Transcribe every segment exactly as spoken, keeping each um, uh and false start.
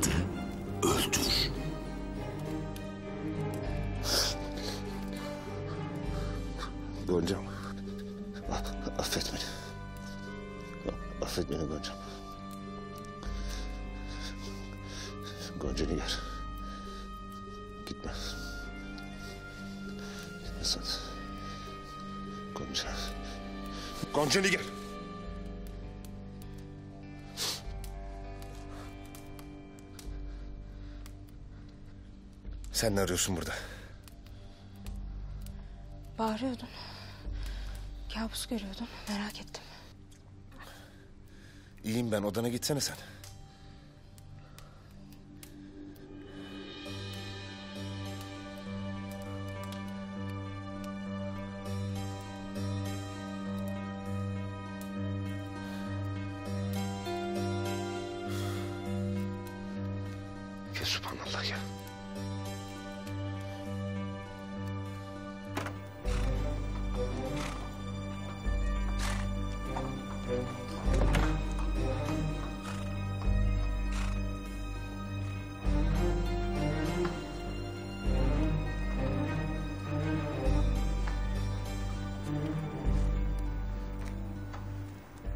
vardı. Öldür. Goncam. Affet beni. Affet beni Goncam. Goncanigar. Gitme. Gitme sen. Gonca. Goncanigar. Sen ne arıyorsun burada? Bağırıyordum. Kabus görüyordum. Merak ettim. İyiyim ben. Odana gitsene sen.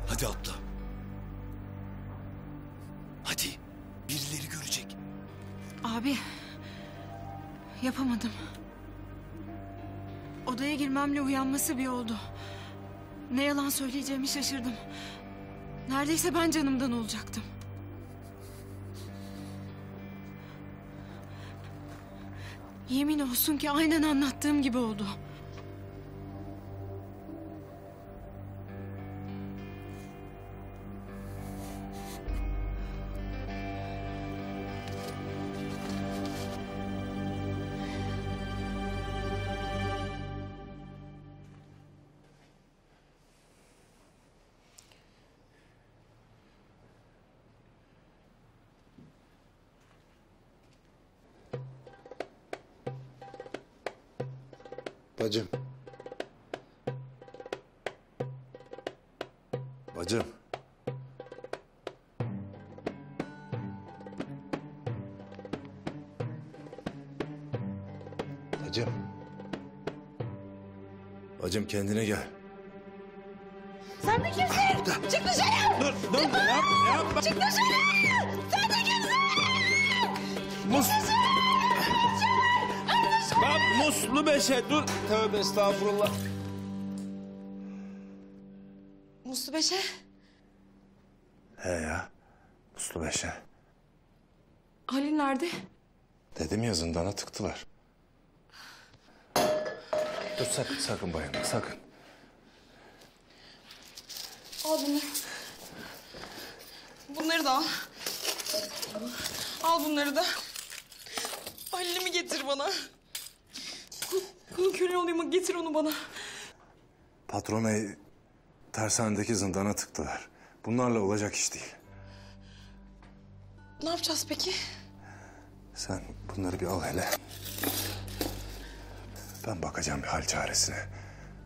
Hadi abla. Hadi. Birileri görecek. Abi. Yapamadım. Odaya girmemle uyanması bir oldu. Ne yalan söyleyeceğimi şaşırdım. Neredeyse ben canımdan olacaktım. Yemin olsun ki aynen anlattığım gibi oldu. Bacım. Bacım. Bacım. Bacım kendine gel. Sen de kimsin? Burada. Çık dışarı! Dur, dur, dur. Ne yap, ne yap? Çık dışarı! Sen de kimsin? Mus. Bak Muslu Beşe dur. Tövbe estağfurullah. Muslu Beşe? He ya. Muslu Beşe. Halil nerede? Dedim ya zindana tıktılar. Dur sakın, sakın bayanım sakın. Al bunları. Bunları da al. Al bunları da. Halil'imi getir bana. Köle olayım, getir onu bana. Patron bey, tersanedeki zindana tıktılar. Bunlarla olacak iş değil. Ne yapacağız peki? Sen bunları bir al hele. Ben bakacağım bir hal çaresine.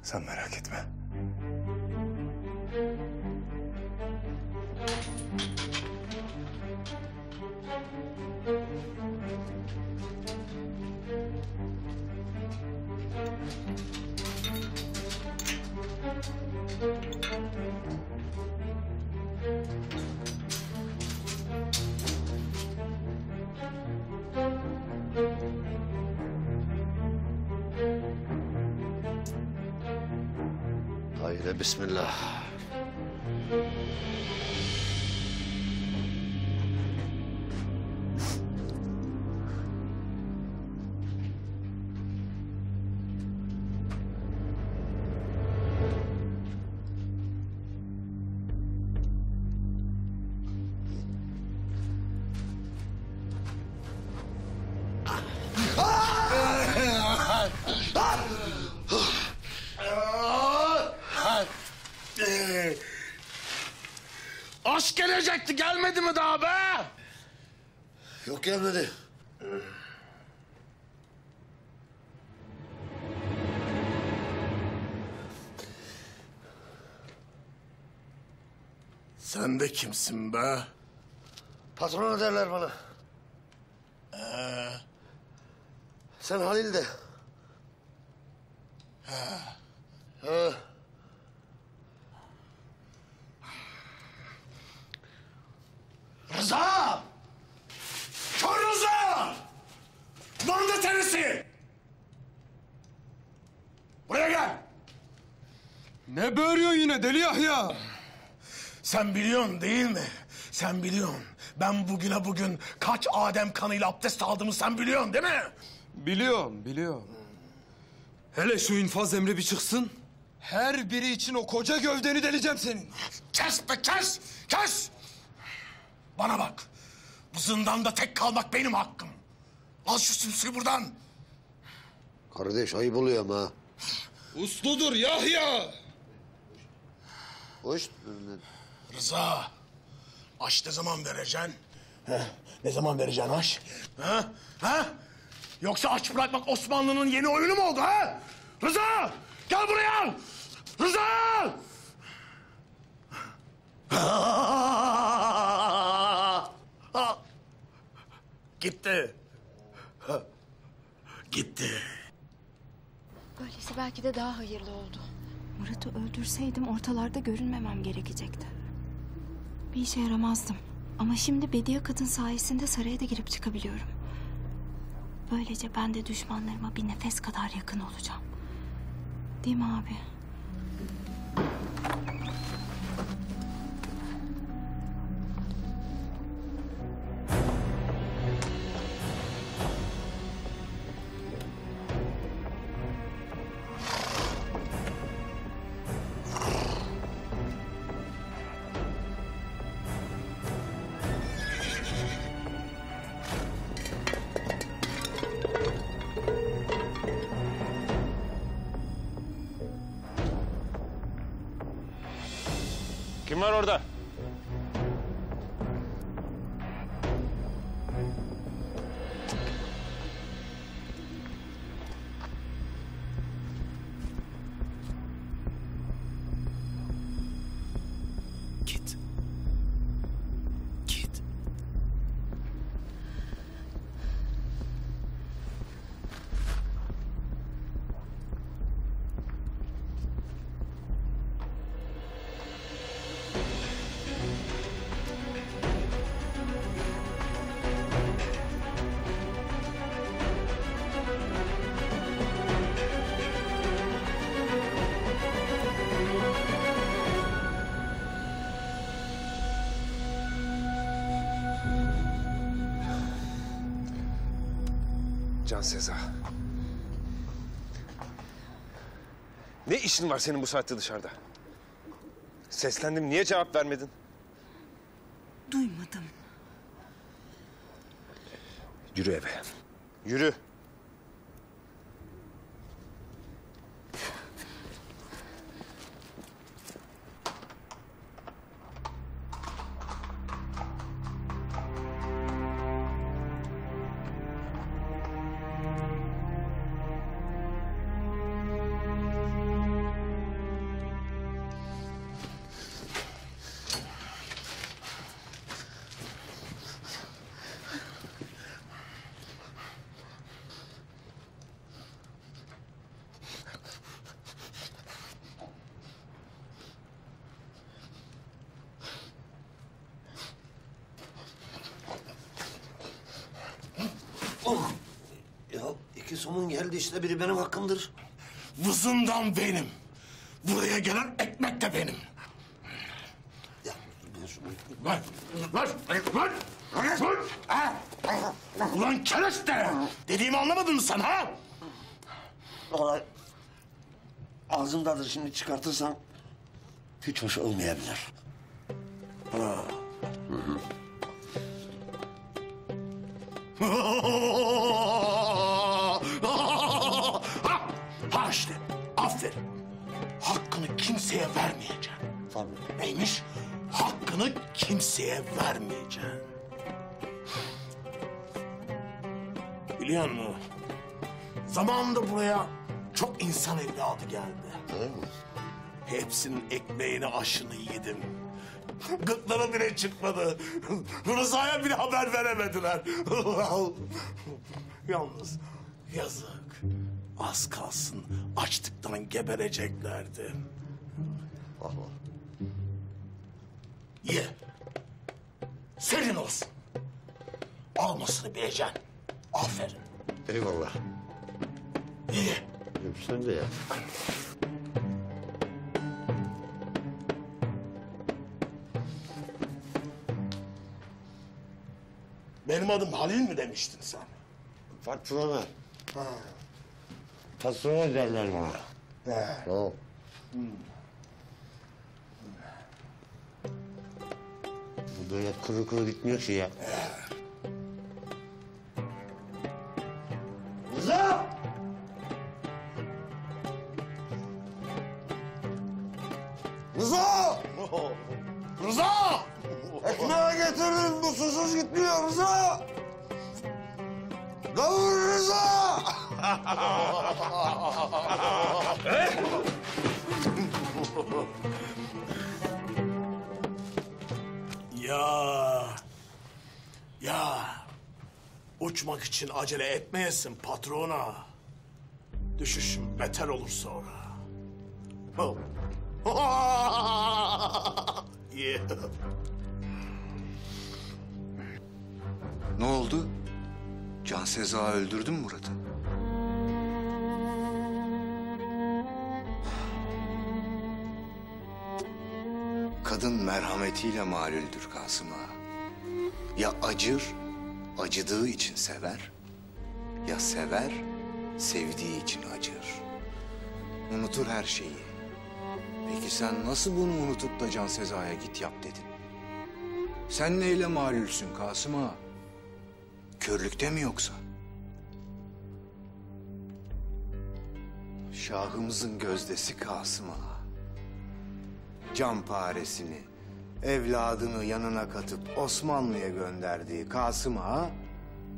Sen merak etme. Haydi bismillah. Aşk gelecekti, gelmedi mi daha be? Yok gelmedi. Sen de kimsin be? Patron derler bana. Ee. Sen Halil de. Ha. Ha. Rıza! Kör Rıza! Manda terisi! Buraya gel! Ne böğürüyor yine deli Yahya? Sen biliyorsun değil mi? Sen biliyorsun. Ben bugüne bugün kaç Adem kanıyla abdest aldığımı sen biliyorsun değil mi? Biliyorum, biliyorum. Hele şu infaz emri bir çıksın. Her biri için o koca gövdeni deleceğim senin. Kes be kes! Kes! Bana bak. Bu zindanda tek kalmak benim hakkım. Al şu sümsüğü buradan. Kardeş ayıp oluyor ama. Usludur Yahya! Hoş bulduk. Rıza, aş ne zaman vereceksin? Heh, ne zaman vereceksin aş? Ha? Ha? Yoksa aç bırakmak Osmanlı'nın yeni oyunu mu oldu ha? Rıza, gel buraya! Rıza! Gitti. Gitti. Böylesi belki de daha hayırlı oldu. Murat'ı öldürseydim ortalarda görünmemem gerekecekti. Bir işe yaramazdım. Ama şimdi Bediye Kadın sayesinde saraya da girip çıkabiliyorum. Böylece ben de düşmanlarıma bir nefes kadar yakın olacağım. Değil mi abi? Kim var orada? Git. Git. Can Seza. Ne işin var senin bu saatte dışarıda? Seslendim, niye cevap vermedin? Duymadım. Yürü eve. Yürü. Somun geldi işte, biri benim hakkımdır. Vızından benim. Buraya gelen ekmek de benim. Ya, ben şunu... Ver, ver, ver, ver, ver. Ulan kereste! Dediğimi anlamadın mı sen ha? Olay ağzımdadır, şimdi çıkartırsan hiç hoş olmayabilir. Ha. İşte, aferin. Hakkını kimseye vermeyeceksin. Tabii. Neymiş? Hakkını kimseye vermeyeceksin. Biliyor musun? Zamanında buraya çok insan evladı geldi. Hepsinin ekmeğini, aşını yedim. Gıkları bile çıkmadı. Rıza'ya bile haber veremediler. Yalnız yazık. Az kalsın açlıktan gebereceklerdi. Al al. Ye. Senin olsun. Almasını bileceksin. Aferin. Eyvallah. Ye. Sen de ya. Benim adım Halil mi demiştin sen? Patrona. Ha. Patrona derler bana. He. Tamam. Hmm. Bu böyle kuru kuru gitmiyor ki ya. Rıza! Rıza! Rıza! Ekmeği getirdim, bu susuz gitmiyor Rıza! Gavur Rıza! Ya! Ya! Uçmak için acele etmeyesin patrona. Düşüşüm beter olur sonra. Yeah. Ne oldu? Can Seza öldürdün mü Murat'ı? Kadın merhametiyle malüldür Kasım Ağa. Ya acır, acıdığı için sever. Ya sever, sevdiği için acır. Unutur her şeyi. Peki sen nasıl bunu unutup da Can Seza'ya git yap dedin? Sen neyle malülsün Kasım Ağa? Körlükte mi yoksa? Şahımızın gözdesi Kasım Ağa. Canparesini, evladını yanına katıp Osmanlı'ya gönderdiği Kasım Ağa,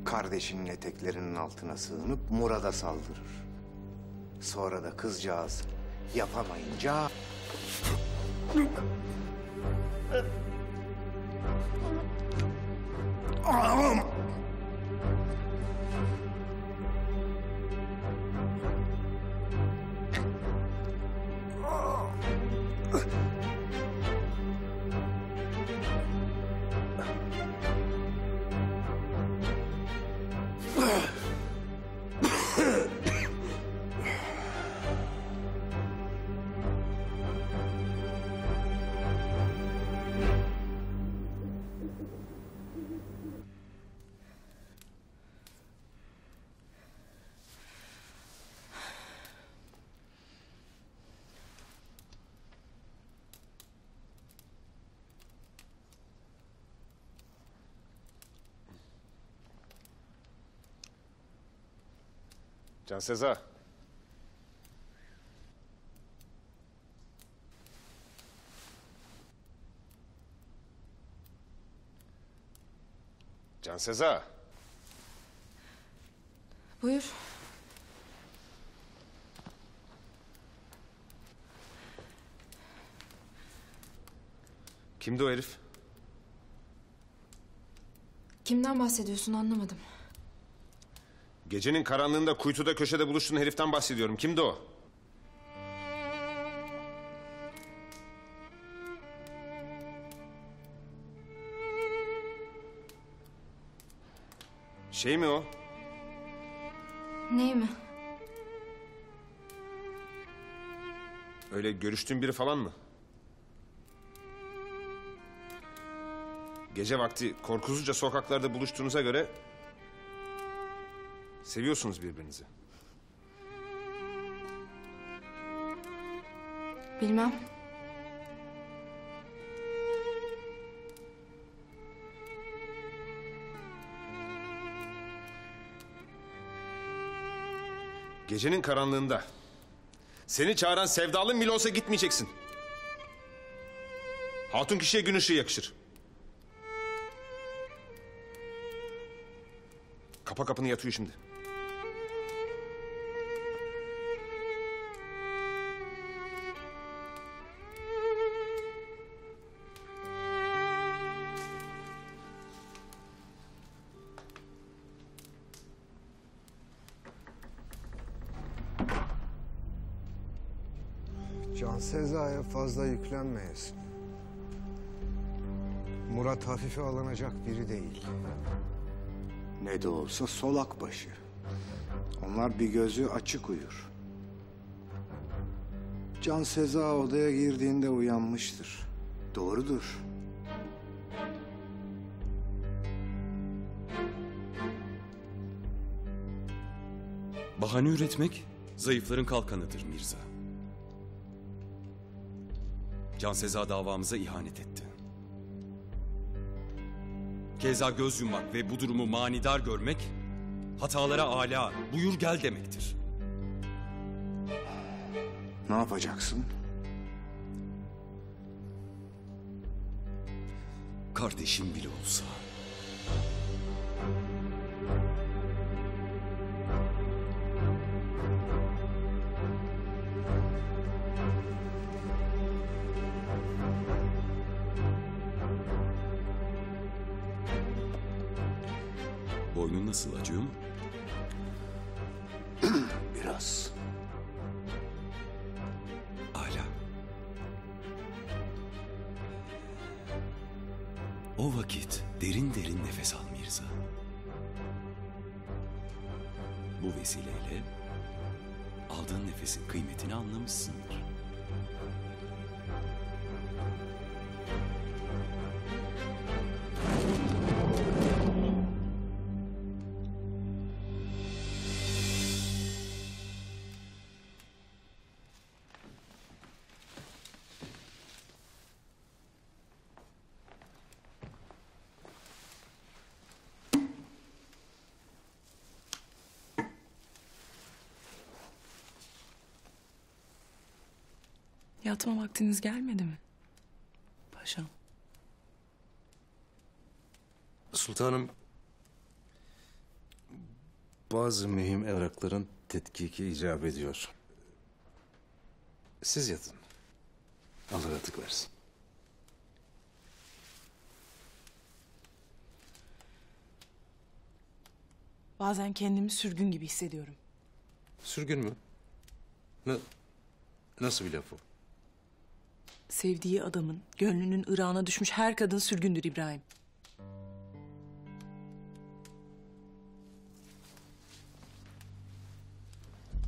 kardeşinin eteklerinin altına sığınıp Murat'a saldırır. Sonra da kızcağız yapamayınca... Can Seza. Can Seza. Buyur. Kimdi o herif? Kimden bahsediyorsun anlamadım. Gecenin karanlığında kuytuda köşede buluştuğun heriften bahsediyorum. Kimdi o? Şey mi o? Ney mi? Öyle görüştüğün biri falan mı? Gece vakti korkusuzca sokaklarda buluştuğunuza göre... Seviyorsunuz birbirinizi. Bilmem. Gecenin karanlığında seni çağıran sevdalın bile olsa gitmeyeceksin. Hatun kişiye gün ışığı yakışır. Kapa kapını, yatıyor şimdi. Can Seza'ya fazla yüklenmeyesin. Murat hafife alınacak biri değil. Ne de olsa solak başı. Onlar bir gözü açık uyur. Can Seza odaya girdiğinde uyanmıştır. Doğrudur. Bahane üretmek zayıfların kalkanıdır Mirza. Can Seza davamıza ihanet etti. Keza göz yummak ve bu durumu manidar görmek hatalara âlâ, buyur gel demektir. Ne yapacaksın? Kardeşim bile olsa. Boynun nasıl, acıyor mu? Biraz. Âlâ. O vakit derin derin nefes al Mirza. Bu vesileyle aldığın nefesin kıymetini anlamışsındır. Yatma vaktiniz gelmedi mi paşam? Sultanım, bazı mühim evrakların tetkiki icap ediyor. Siz yatın. Allah rahatlık versin. Bazen kendimi sürgün gibi hissediyorum. Sürgün mü? Na- nasıl bir laf o? Sevdiği adamın gönlünün ırağına düşmüş her kadın sürgündür İbrahim.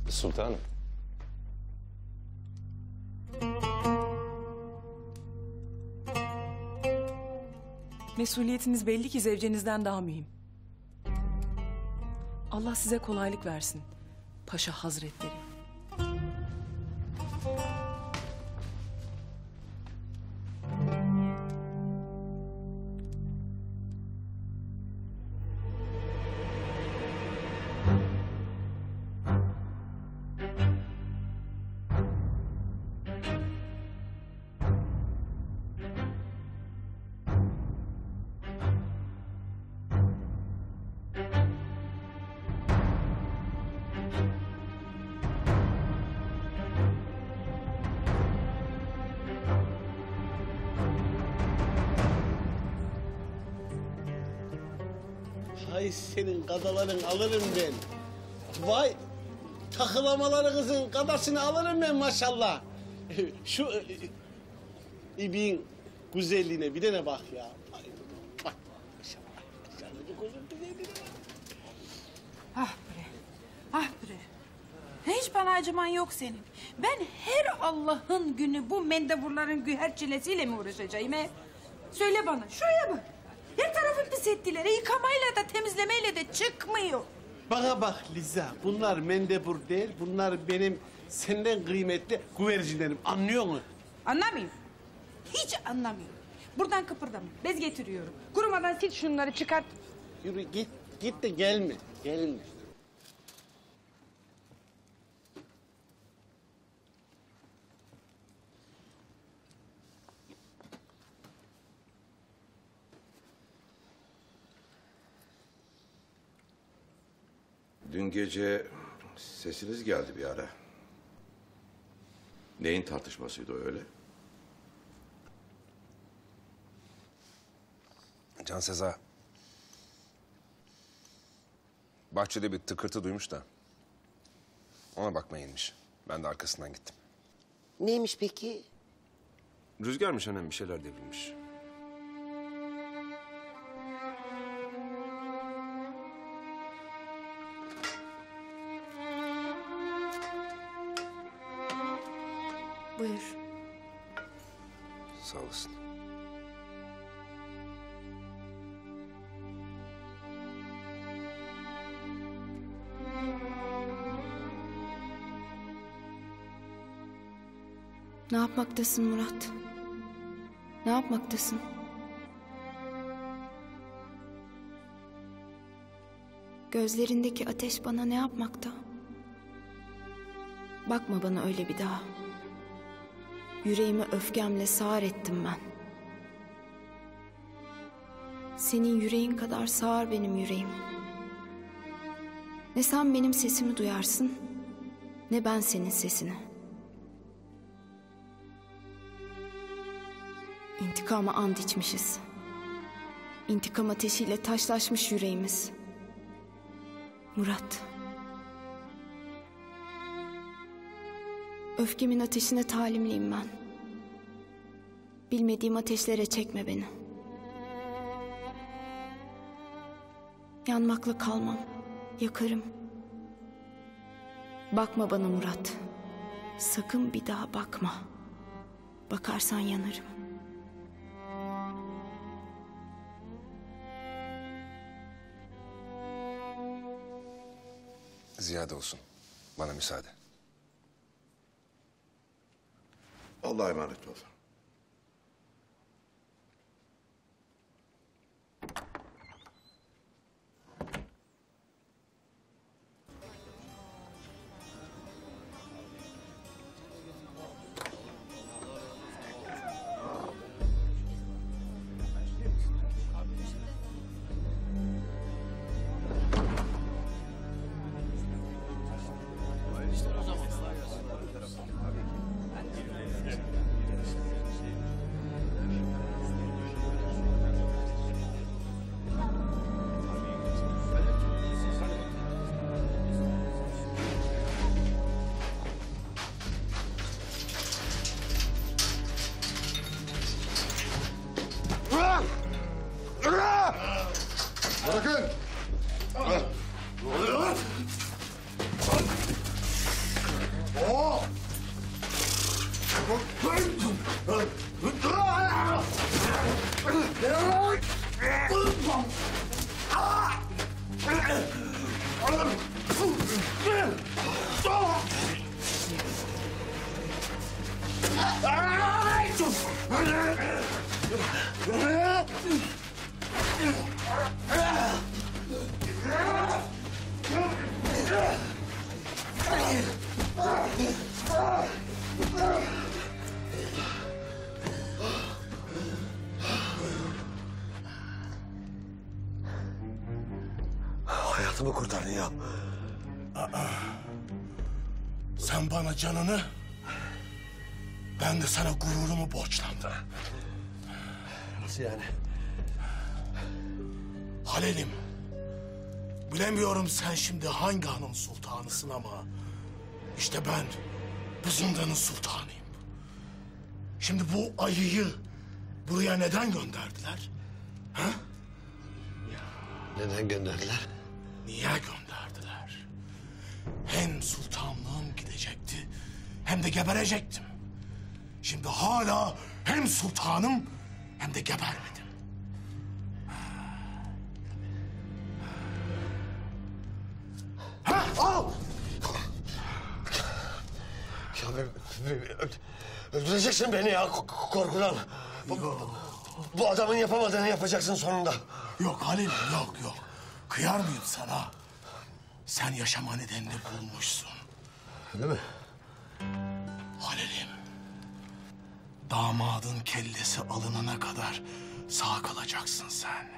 Sultanım. Mesuliyetiniz belli ki zevcenizden daha mühim. Allah size kolaylık versin Paşa Hazretleri. Senin kadaların alırım ben. Vay, takılamalarınızın kadasını alırım ben maşallah. Şu e, ibin güzelliğine bir de ne bak ya. Ay, bak maşallah. Ah bre, ah bre. Hiç bana acıman yok senin. Ben her Allah'ın günü bu mendeburların güher çilesiyle mi uğraşacağım he? Söyle bana, şuraya bak. Her tarafı pis ettiler. Yıkamayla da temizlemeyle de çıkmıyor. Bana bak Liza, bunlar mendebur değil. Bunlar benim senden kıymetli güvercinlerim. Anlıyor musun? Anlamıyorum. Hiç anlamıyorum. Buradan kıpırdama. Bez getiriyorum. Kurumadan sil şunları, çıkart. Yürü git, git de gelme. Gelme. Dün gece sesiniz geldi bir ara. Neyin tartışmasıydı o öyle? Can Seza. Bahçede bir tıkırtı duymuş da ona bakmaya inmiş. Ben de arkasından gittim. Neymiş peki? Rüzgarmış annem, bir şeyler devrilmiş. Buyur. Sağ olasın. Ne yapmaktasın Murat? Ne yapmaktasın? Gözlerindeki ateş bana ne yapmakta? Bakma bana öyle bir daha. Yüreğimi öfkemle sağır ettim ben. Senin yüreğin kadar sağır benim yüreğim. Ne sen benim sesimi duyarsın, ne ben senin sesini. İntikama ant içmişiz. İntikam ateşiyle taşlaşmış yüreğimiz. Murat. Öfkemin ateşine talimliyim ben. Bilmediğim ateşlere çekme beni. Yanmakla kalmam, yakarım. Bakma bana Murat. Sakın bir daha bakma. Bakarsan yanarım. Ziyade olsun. Bana müsaade. Allah'a emanet ol. Hayatımı kurtardın ya. Aa, sen bana canını, ben de sana gururumu borçlandım. Nasıl yani? Halil'im, bilemiyorum sen şimdi hangi hanın sultanısın ama işte ben bu zindanın sultanıyım. Şimdi bu ayıyı buraya neden gönderdiler? Ha? Neden gönderdiler? Niye gönderdiler? Hem sultanlığım gidecekti, hem de geberecektim. Şimdi hala hem sultanım, hem de gebermedim. Ha, al! Ya, öldüreceksin beni ya korkudan. Bu, bu adamın yapamadığını yapacaksın sonunda. Yok Halil, yok yok. Kıyar mıyım sana? Sen yaşama nedenini bulmuşsun. Öyle mi? Halil'im, damadın kellesi alınana kadar sağ kalacaksın sen.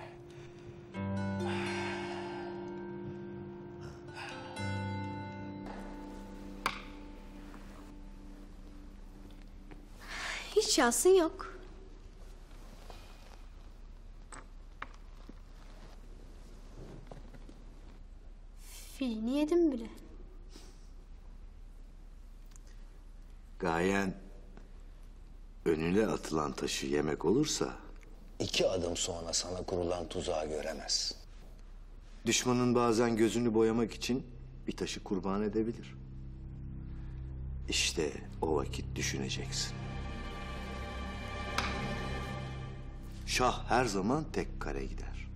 Hiç şansın yok. Filini yedim bile. Gayen önüne atılan taşı yemek olursa... iki adım sonra sana kurulan tuzağı göremez. Düşmanın bazen gözünü boyamak için bir taşı kurban edebilir. İşte o vakit düşüneceksin. Şah her zaman tek kare gider.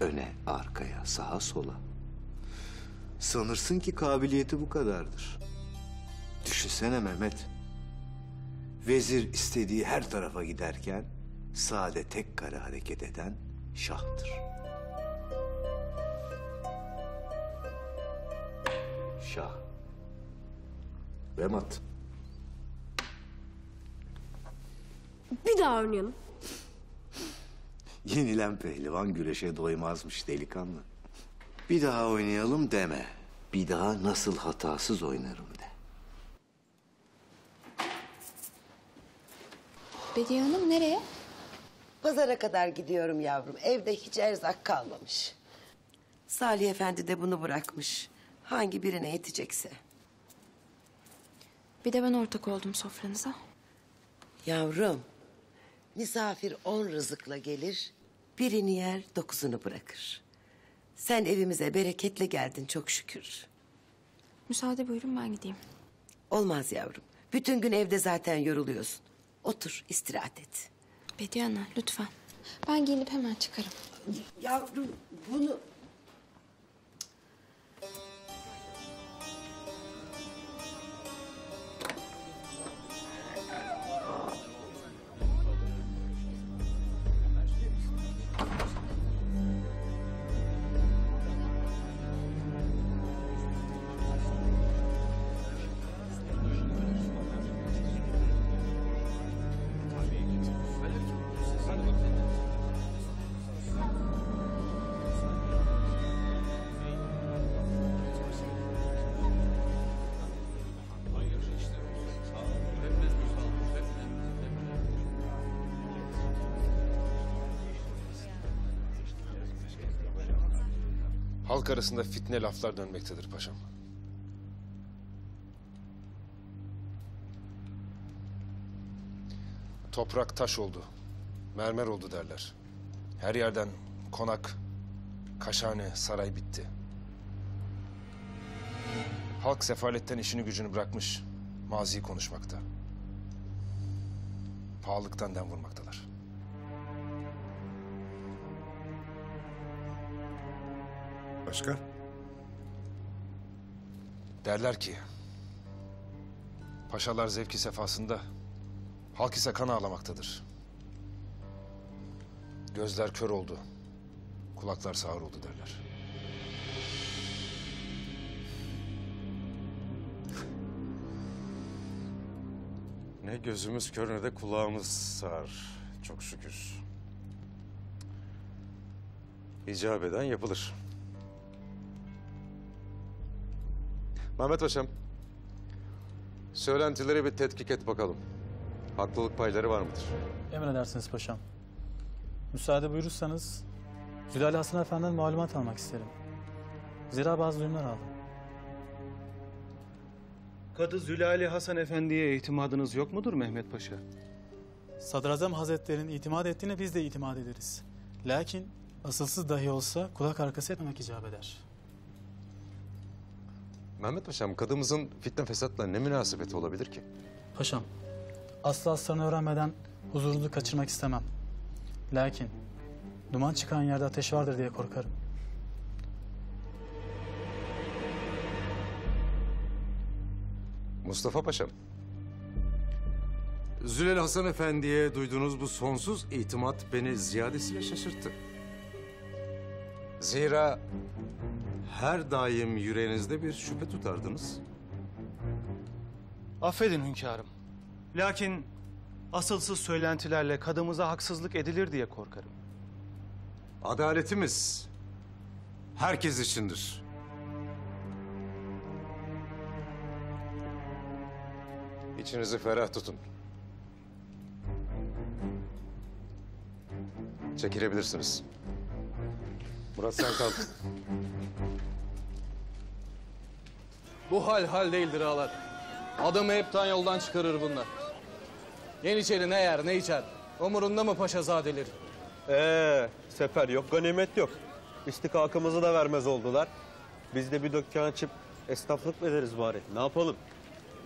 Öne, arkaya, sağa, sola. Sanırsın ki kabiliyeti bu kadardır. Düşünsene Mehmet. Vezir istediği her tarafa giderken sade tek kare hareket eden şahtır. Şah. Ve mat. Bir daha oynayalım. Yenilen pehlivan güreşe doymazmış delikanlı. Bir daha oynayalım deme. Bir daha nasıl hatasız oynarım de. Bediye Hanım nereye? Pazara kadar gidiyorum yavrum. Evde hiç erzak kalmamış. Salih Efendi de bunu bırakmış. Hangi birine yetecekse. Bir de ben ortak oldum sofranıza. Yavrum, misafir on rızıkla gelir, birini yer dokuzunu bırakır. Sen evimize bereketle geldin çok şükür. Müsaade buyurun ben gideyim. Olmaz yavrum. Bütün gün evde zaten yoruluyorsun. Otur istirahat et. Bediye Hanım lütfen. Ben giyinip hemen çıkarım. Yavrum bunu... Halk arasında fitne laflar dönmektedir paşam. Toprak taş oldu, mermer oldu derler. Her yerden konak, kaşhane, saray bitti. Halk sefaletten işini gücünü bırakmış, maziyi konuşmakta. Pahalılıktan dem vurmaktalar. Başka? Derler ki... paşalar zevki sefasında... halk ise kan ağlamaktadır. Gözler kör oldu... kulaklar sağır oldu derler. Ne gözümüz kör ne de kulağımız sağır. Çok şükür. İcap eden yapılır. Mehmet Paşa'm, söylentileri bir tetkik et bakalım. Haklılık payları var mıdır? Emredersiniz paşam. Müsaade buyurursanız, Zülali Hasan Efendi'den malumat almak isterim. Zira bazı duyumlar aldım. Kadı Zülali Hasan Efendi'ye itimadınız yok mudur Mehmet Paşa? Sadrazam Hazretleri'nin itimat ettiğine biz de itimat ederiz. Lakin asılsız dahi olsa kulak arkası etmemek icap eder. Mehmet Paşa'm, kadımızın fitne fesatla ne münasebeti olabilir ki? Paşam, aslı aslarını öğrenmeden huzurunu kaçırmak istemem. Lakin duman çıkan yerde ateş vardır diye korkarım. Mustafa Paşa'm. Züleyha Hasan Efendi'ye duyduğunuz bu sonsuz itimat beni ziyadesiyle şaşırttı. Zira... her daim yüreğinizde bir şüphe tutardınız. Affedin hünkârım. Lakin asılsız söylentilerle kadımıza haksızlık edilir diye korkarım. Adaletimiz herkes içindir. İçinizi ferah tutun. Çekilebilirsiniz. Murat sen kal. Bu hal hal değildir ağalar. Adamı hepten yoldan çıkarır bunlar. Yeniçeri ne yer ne içer? Umurunda mı paşazadeleri? Eee sefer yok, ganimet yok. İstihkakımızı da vermez oldular. Biz de bir dükkan açıp esnaflık ederiz bari. Ne yapalım?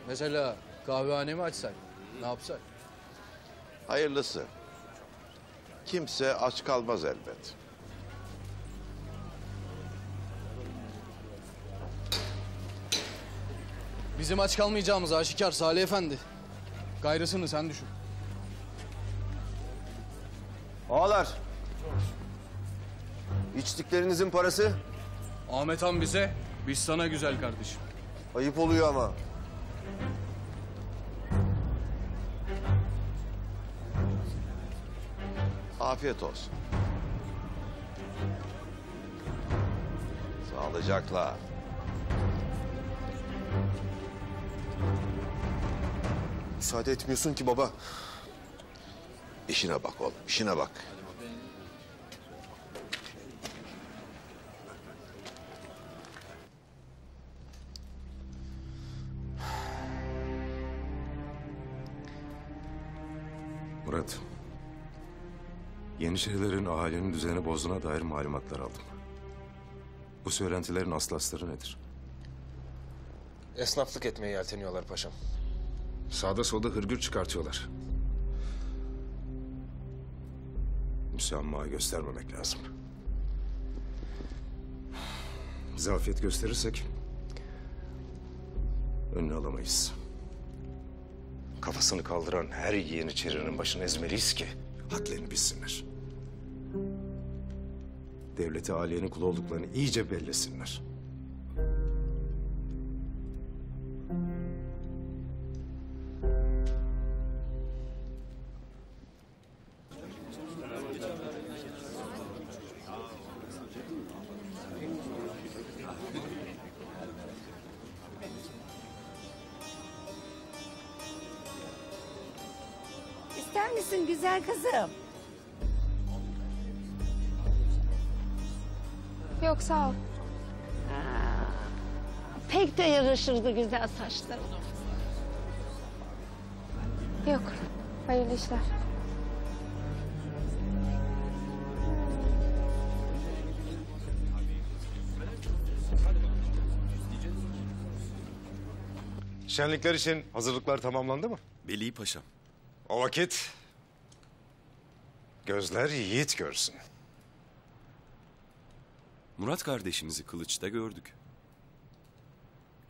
Mesela kahvehane mi açsak? Ne yapsak? Hayırlısı. Kimse aç kalmaz elbet. Bizim aç kalmayacağımız aşikar Salih Efendi. Gayrısını sen düşün. Ağalar. İçtiklerinizin parası? Ahmet Han bize, biz sana güzel kardeşim. Ayıp oluyor ama. Afiyet olsun. Sağlıcakla. Müsaade etmiyorsun ki baba. İşine bak oğlum, işine bak. Murat, Yeniçerilerin ahalinin düzeni bozduğuna dair malumatlar aldım. Bu söylentilerin aslı nedir? Esnaflık etmeye yelteniyorlar paşam. Sağda solda hırgür çıkartıyorlar. Müsamma göstermemek lazım. Zafiyet gösterirsek önünü alamayız. Kafasını kaldıran her Yeniçerinin başını ezmeliyiz ki hadlerini bilsinler. Devleti Aliye'nin kulu olduklarını iyice bellesinler. İster misin güzel kızım? Yok sağ ol. Aa, pek de yakışırdı güzel saçları. Yok, hayırlı işler. Şenlikler için hazırlıklar tamamlandı mı? Veli Paşa'm. O vakit gözler yiğit görsün. Murat kardeşimizi kılıçta gördük.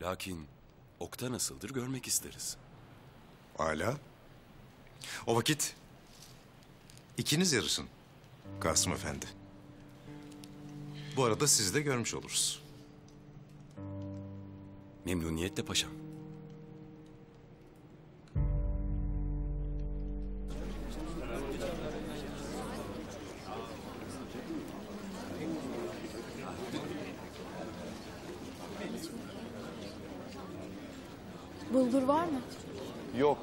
Lakin okta nasıldır görmek isteriz. Âlâ. O vakit ikiniz yarışın Kasım Efendi. Bu arada siz de görmüş oluruz. Memnuniyetle paşam. Bulgur var mı? Yok.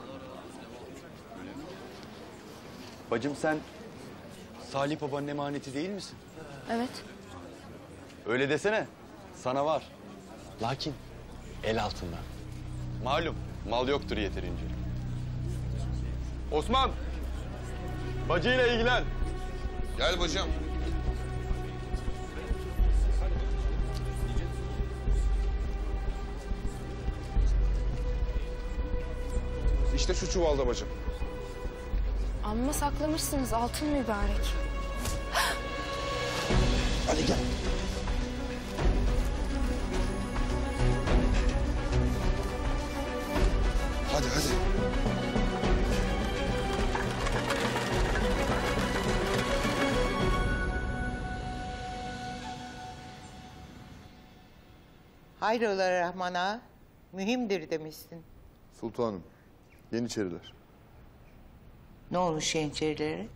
Bacım sen Salih babanın emaneti değil misin? Evet. Öyle desene. Sana var. Lakin el altında. Malum mal yoktur yeterince. Osman! Bacıyla ilgilen. Gel bacım. İşte şu çuvalda bacım. Amma saklamışsınız altın mübarek. Hadi gel. Hadi hadi. Hayrola Rahman Ağa, mühimdir demişsin. Sultanım. Yeniçeriler. Ne olmuş Yeniçerilere?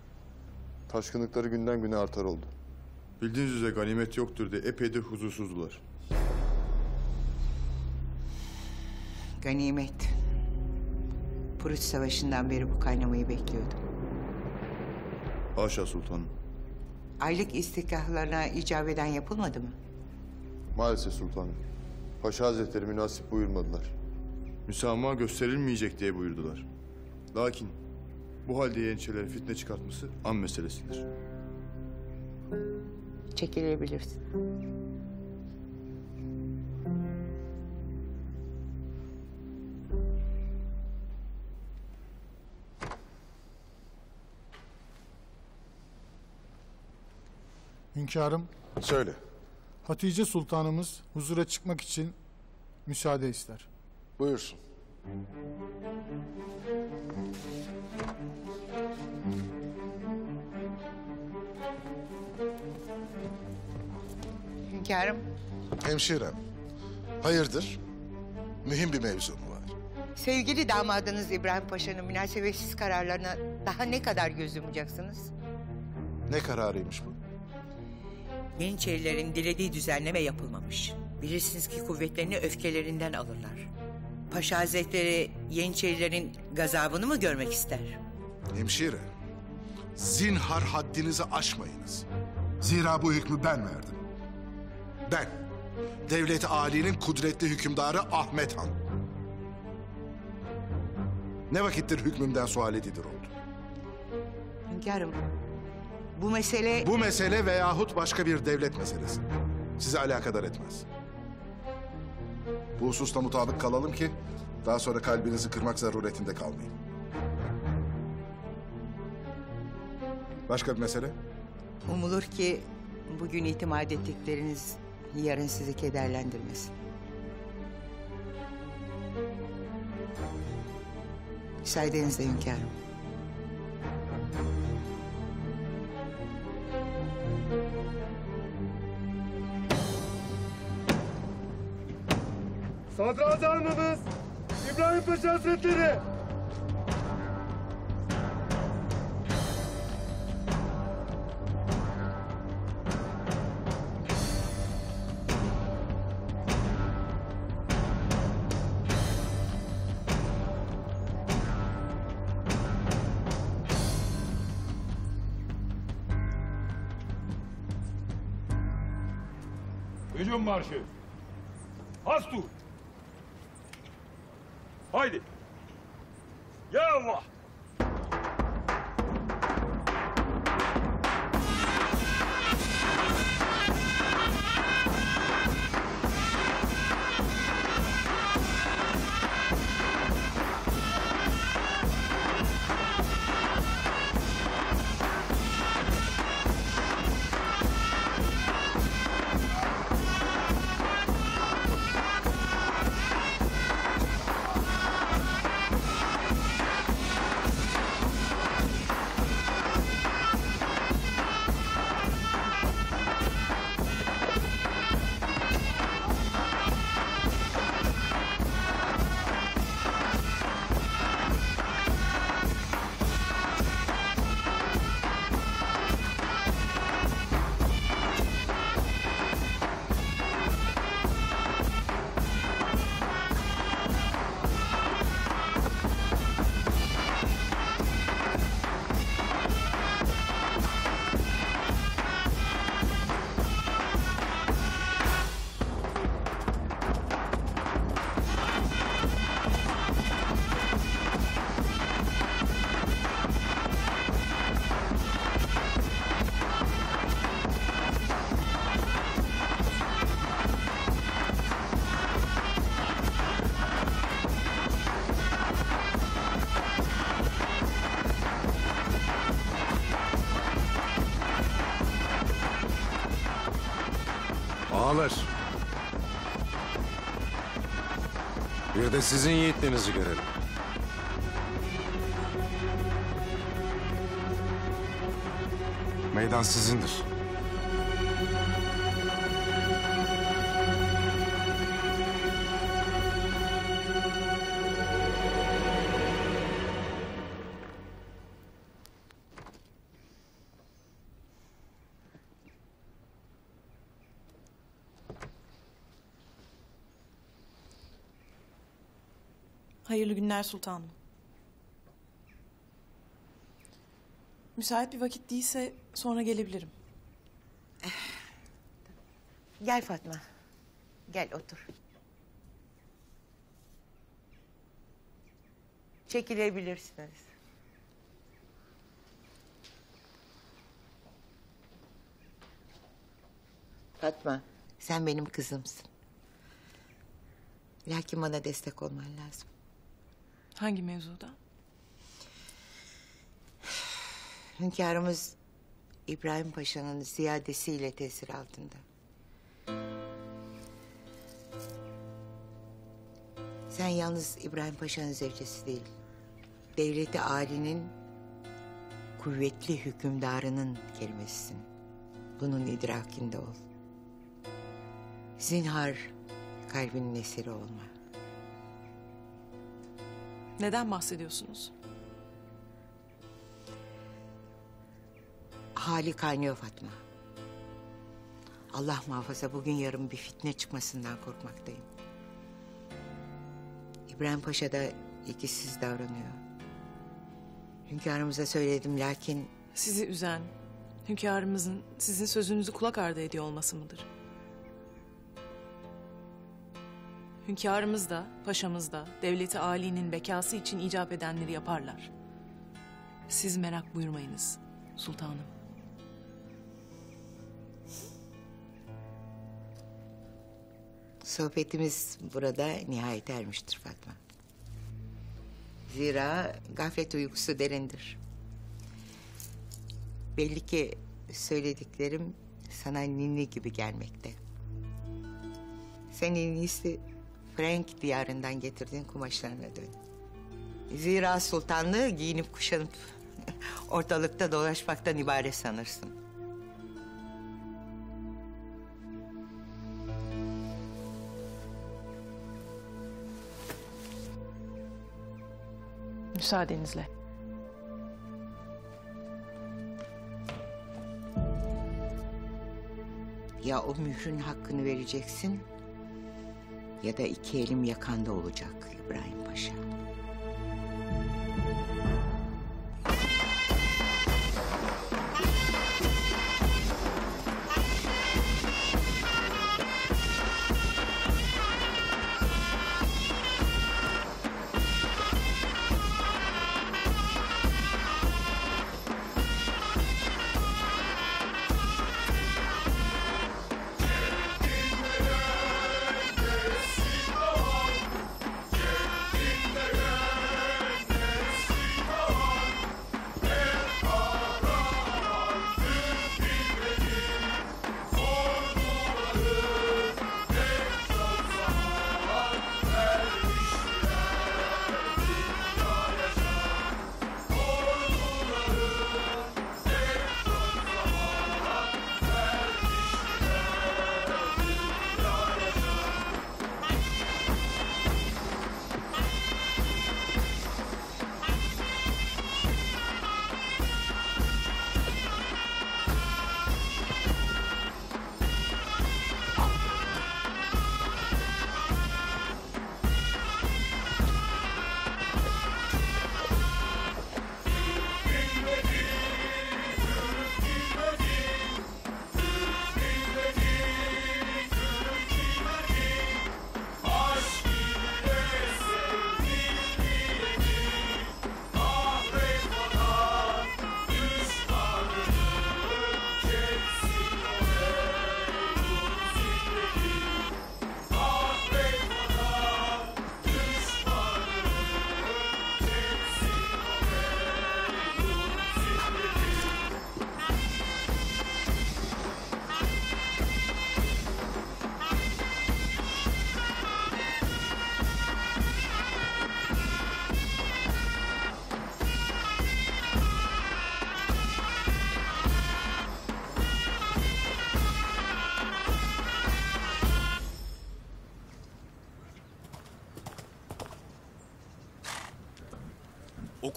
Taşkınlıkları günden güne artar oldu. Bildiğiniz üzere ganimet yoktur diye epeydir huzursuzdular. Ganimet. Puruç Savaşı'ndan beri bu kaynamayı bekliyordum. Haşa sultanım. Aylık istihkaklarına icabeden yapılmadı mı? Maalesef sultanım. Paşa Hazretleri münasip buyurmadılar. Müsamaha gösterilmeyecek diye buyurdular. Lakin Bu halde yeniçerilerin fitne çıkartması an meselesidir. Çekilebilirsin. Hünkârım. Söyle. Hatice Sultanımız huzura çıkmak için müsaade ister. Buyursun. Hünkârım. Hemşirem. Hayırdır? Mühim bir mevzu mu var? Sevgili damadınız İbrahim Paşa'nın münasebetsiz kararlarına daha ne kadar göz yumacaksınız? Ne kararıymış bu? Yeniçerilerin dilediği düzenleme yapılmamış. Bilirsiniz ki kuvvetlerini öfkelerinden alırlar. Paşa Hazretleri Yeniçerilerin gazabını mı görmek ister? Hemşire, zinhar haddinizi aşmayınız. Zira bu hükmü ben verdim. Ben, Devleti Aliye'nin kudretli hükümdarı Ahmet Han. Ne vakittir hükmümden sual edilir oldu? Hünkârım, bu mesele... Bu mesele veyahut başka bir devlet meselesi. Sizi alakadar etmez. Bu hususta mutabık kalalım ki daha sonra kalbinizi kırmak zaruretinde kalmayın. Başka bir mesele? Umulur ki bugün itimat ettikleriniz yarın sizi kederlendirmesin. Müsaadenizle hünkârım. Sadrazamımız İbrahim Paşa Hazretleri. Hücum marşı. Hastu. Haydi. Ya Allah. Bir de sizin yiğitliğinizi görelim. Meydan sizindir. Hayırlı günler sultanım. Müsait bir vakit değilse sonra gelebilirim. Gel Fatma. Gel otur. Çekilebilirsiniz. Fatma, sen benim kızımsın. Lakin bana destek olman lazım. Hangi mevzuda? Hünkârımız İbrahim Paşa'nın ziyadesiyle tesir altında. Sen yalnız İbrahim Paşa'nın zevcesi değil, Devleti Aliye'nin kuvvetli hükümdarının kelimesisin. Bunun idrakinde ol. Zinhar kalbinin esiri olma. Neden bahsediyorsunuz? Hali kaynıyor Fatma. Allah muhafaza bugün yarın bir fitne çıkmasından korkmaktayım. İbrahim Paşa da ilgisiz davranıyor. Hünkârımıza söyledim lakin... Sizi üzen, hünkârımızın sizin sözünüzü kulak ardı ediyor olması mıdır? Hünkârımız da, paşamız da Devleti Aliye'nin bekası için icap edenleri yaparlar. Siz merak buyurmayınız sultanım. Sohbetimiz burada nihayet ermiştir Fatma. Zira gaflet uykusu derindir. Belli ki söylediklerim sana ninni gibi gelmekte. Sen en iyisi Frank diyarından getirdiğin kumaşlarına dön. Zira sultanlığı giyinip kuşanıp ortalıkta dolaşmaktan ibaret sanırsın. Müsaadenizle. Ya o mührün hakkını vereceksin... ...ya da iki elim yakanda olacak İbrahim Paşa.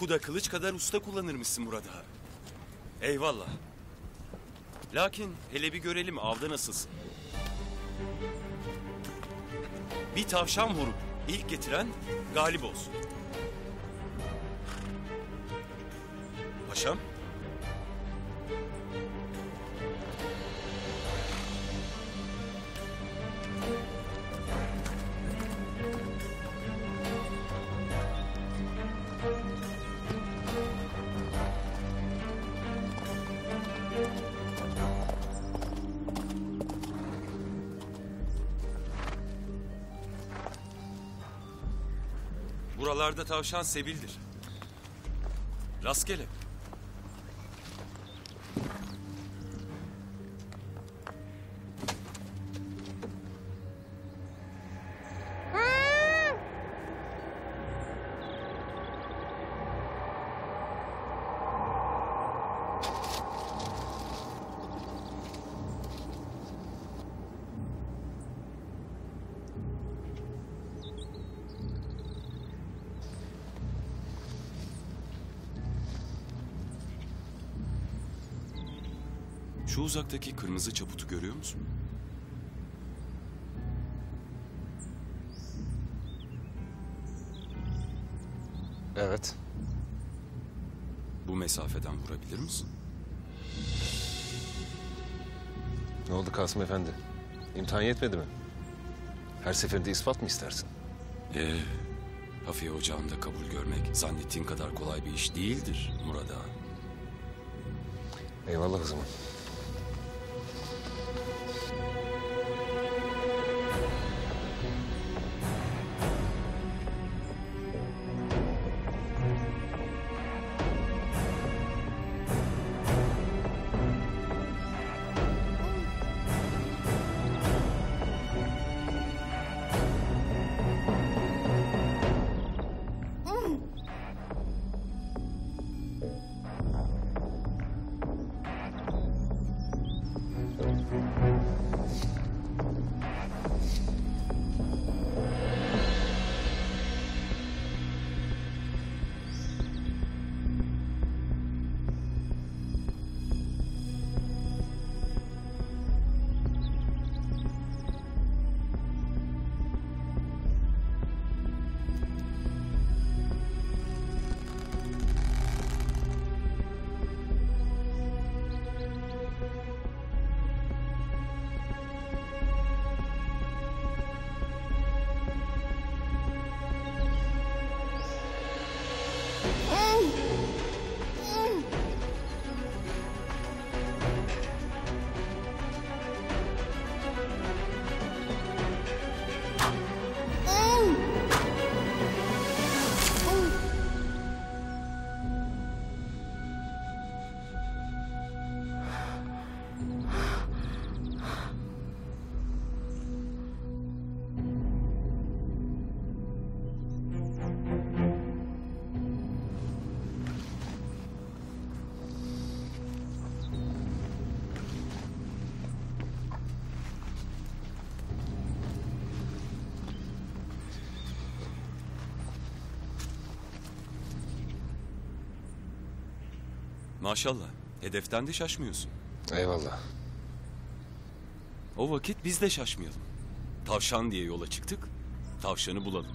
Bu da kılıç kadar usta kullanırmışsın Murat Ağa. Eyvallah. Lakin hele bir görelim avda nasılsın. Bir tavşan vurup ilk getiren galip olsun. Paşam. Buralarda tavşan sebildir. Rastgele. Şu uzaktaki kırmızı çaputu görüyor musun? Evet. Bu mesafeden vurabilir misin? Ne oldu Kasım Efendi? İmtihan yetmedi mi? Her seferinde ispat mı istersin? Ee, hafiye ocağında kabul görmek zannettiğin kadar kolay bir iş değildir Murat Ağa. Eyvallah o zaman. Maşallah, hedeften de şaşmıyorsun. Eyvallah. O vakit biz de şaşmayalım. Tavşan diye yola çıktık, tavşanı bulalım.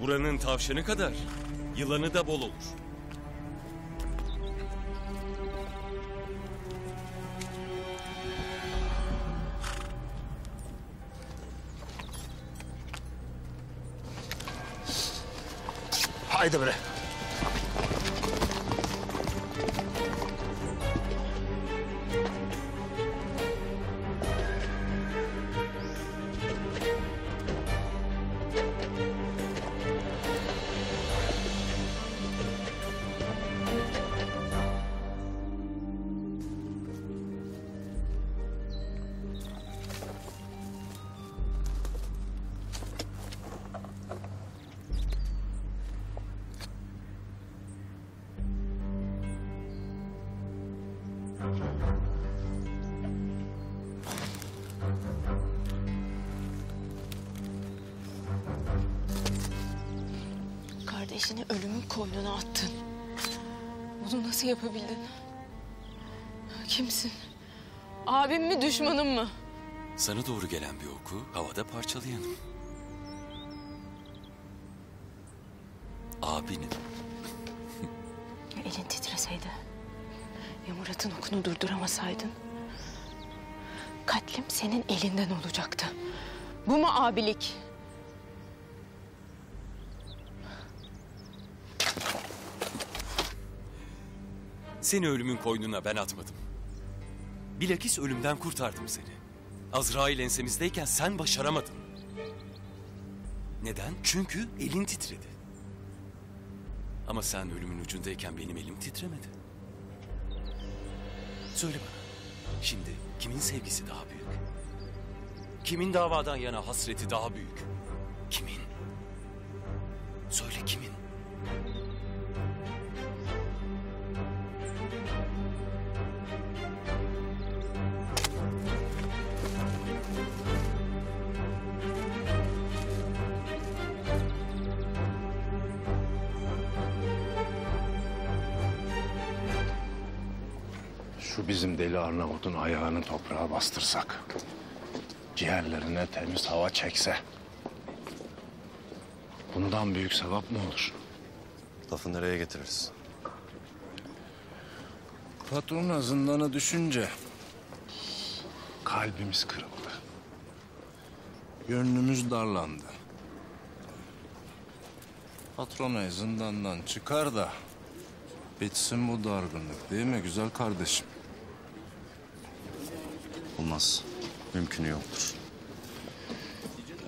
Buranın tavşanı kadar, yılanı da bol olur. Haydi bre. Kardeşini ölümün koynuna attın. Bunu nasıl yapabildin? Kimsin? Abim mi, düşmanım mı? Sana doğru gelen bir oku havada parçalayanım. Abinim. Ya elin titreseydi? Ya Murat'ın okunu durduramasaydın? Katlim senin elinden olacaktı. Bu mu abilik? Seni ölümün koynuna ben atmadım. Bilakis ölümden kurtardım seni. Azrail ensemizdeyken sen başaramadın. Neden? Çünkü elin titredi. Ama sen ölümün ucundayken benim elim titremedi. Söyle bana, şimdi kimin sevgisi daha büyük? Kimin davadan yana hasreti daha büyük? Kimin? Söyle kimin? Şu bizim deli Arnavut'un ayağını toprağa bastırsak, ciğerlerine temiz hava çekse, bundan büyük sevap mı olur? Lafı nereye getiririz? Patrona zindana düşünce kalbimiz kırıldı. Gönlümüz darlandı. Patrona zindandan çıkar da bitsin bu dargınlık, değil mi güzel kardeşim? Olmaz. Mümkünü yoktur.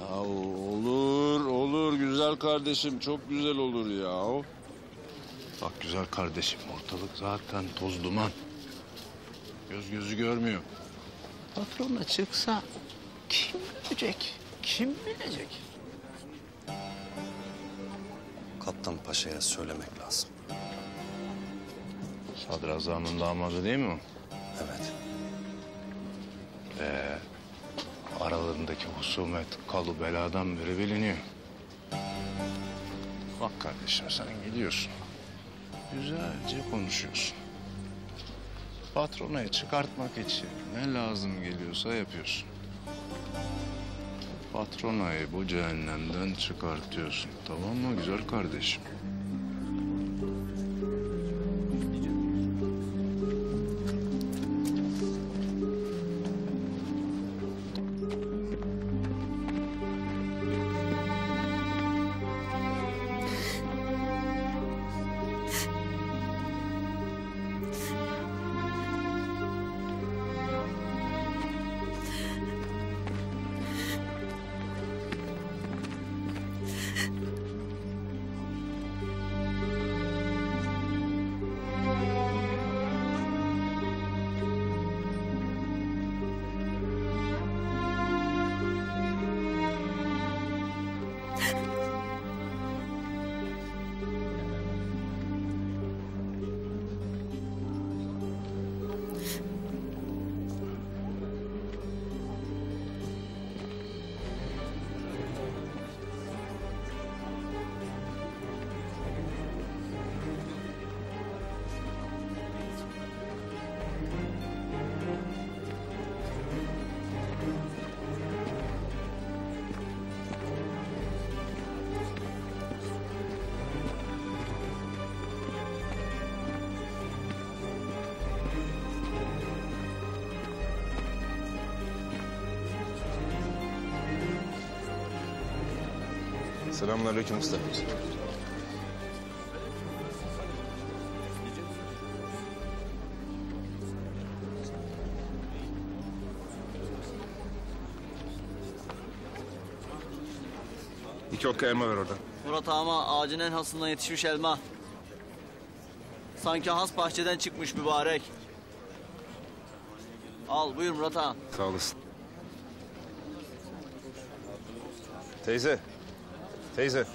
Ya olur, olur güzel kardeşim. Çok güzel olur ya. Bak güzel kardeşim, ortalık zaten toz duman. Göz gözü görmüyor. Patrona çıksa kim bilecek? Kim bilecek? Kaptan Paşa'ya söylemek lazım. Sadrazam'ın damadı değil mi? Evet. Ee, aralarındaki husumet kalu beladan beri biliniyor. Bak kardeşim, sen gidiyorsun. Güzelce konuşuyorsun. Patronayı çıkartmak için ne lazım geliyorsa yapıyorsun. Patronayı bu cehennemden çıkartıyorsun. Tamam mı güzel kardeşim? Selamünaleyküm usta. İki okka elma ver orada. Murat ama ağacın en hasından yetişmiş elma. Sanki has bahçeden çıkmış mübarek. Al buyur Murat ağa. Sağ olasın. Teyze. Teyze,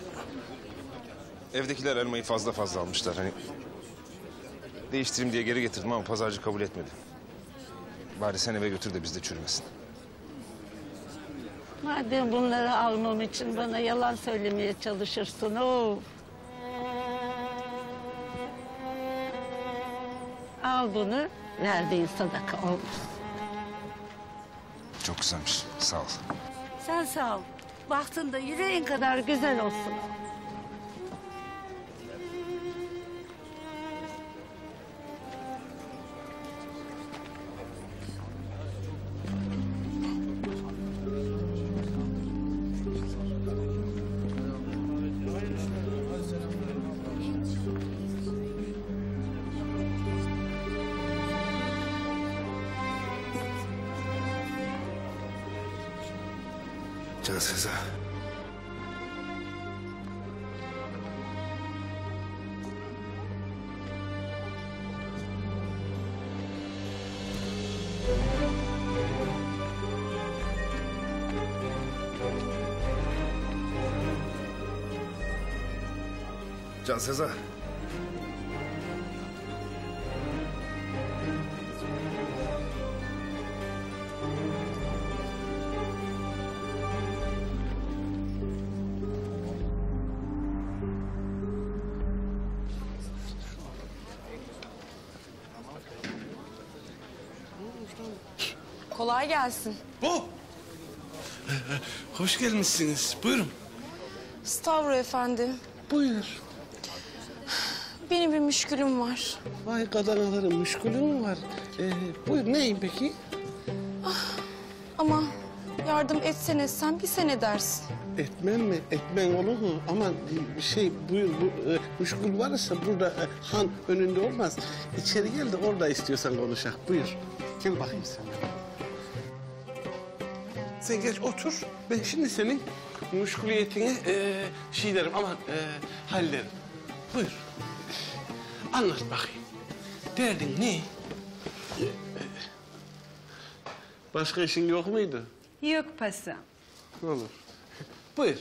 evdekiler elmayı fazla fazla almışlar. Hani değiştireyim diye geri getirdim ama pazarcı kabul etmedi. Bari sen eve götür de bizde çürümesin. Madem bunları almam için bana yalan söylemeye çalışırsın. Oo. Al bunu, verdiğin sadaka olsun. Çok güzelmiş, sağ ol. Sen sağ ol. Baktın da yüreğin kadar güzel olsun. Can Seza. Can Seza. Kolay gelsin. Bu. Hoş gelmişsiniz. Buyurun. Stavro Efendi. Buyur. Benim bir müşkülüm var. Vay kadanaların müşkülüm var. Ee, buyur neyim peki? Ah, ama yardım etsene sen bir sene dersin. Etmem mi? Etmen olur mu? Aman şey buyur bu e, müşkül varsa burada e, han önünde olmaz. İçeri gel de orada istiyorsan konuşak. Buyur. Gel bakayım sen. Sen geç otur. Ben şimdi senin müşküliyetini e, şey derim aman e, hallederim. Buyur. Anlat bakayım. Derdin ne? Başka işin yok muydu? Yok paşam. Olur. Buyur.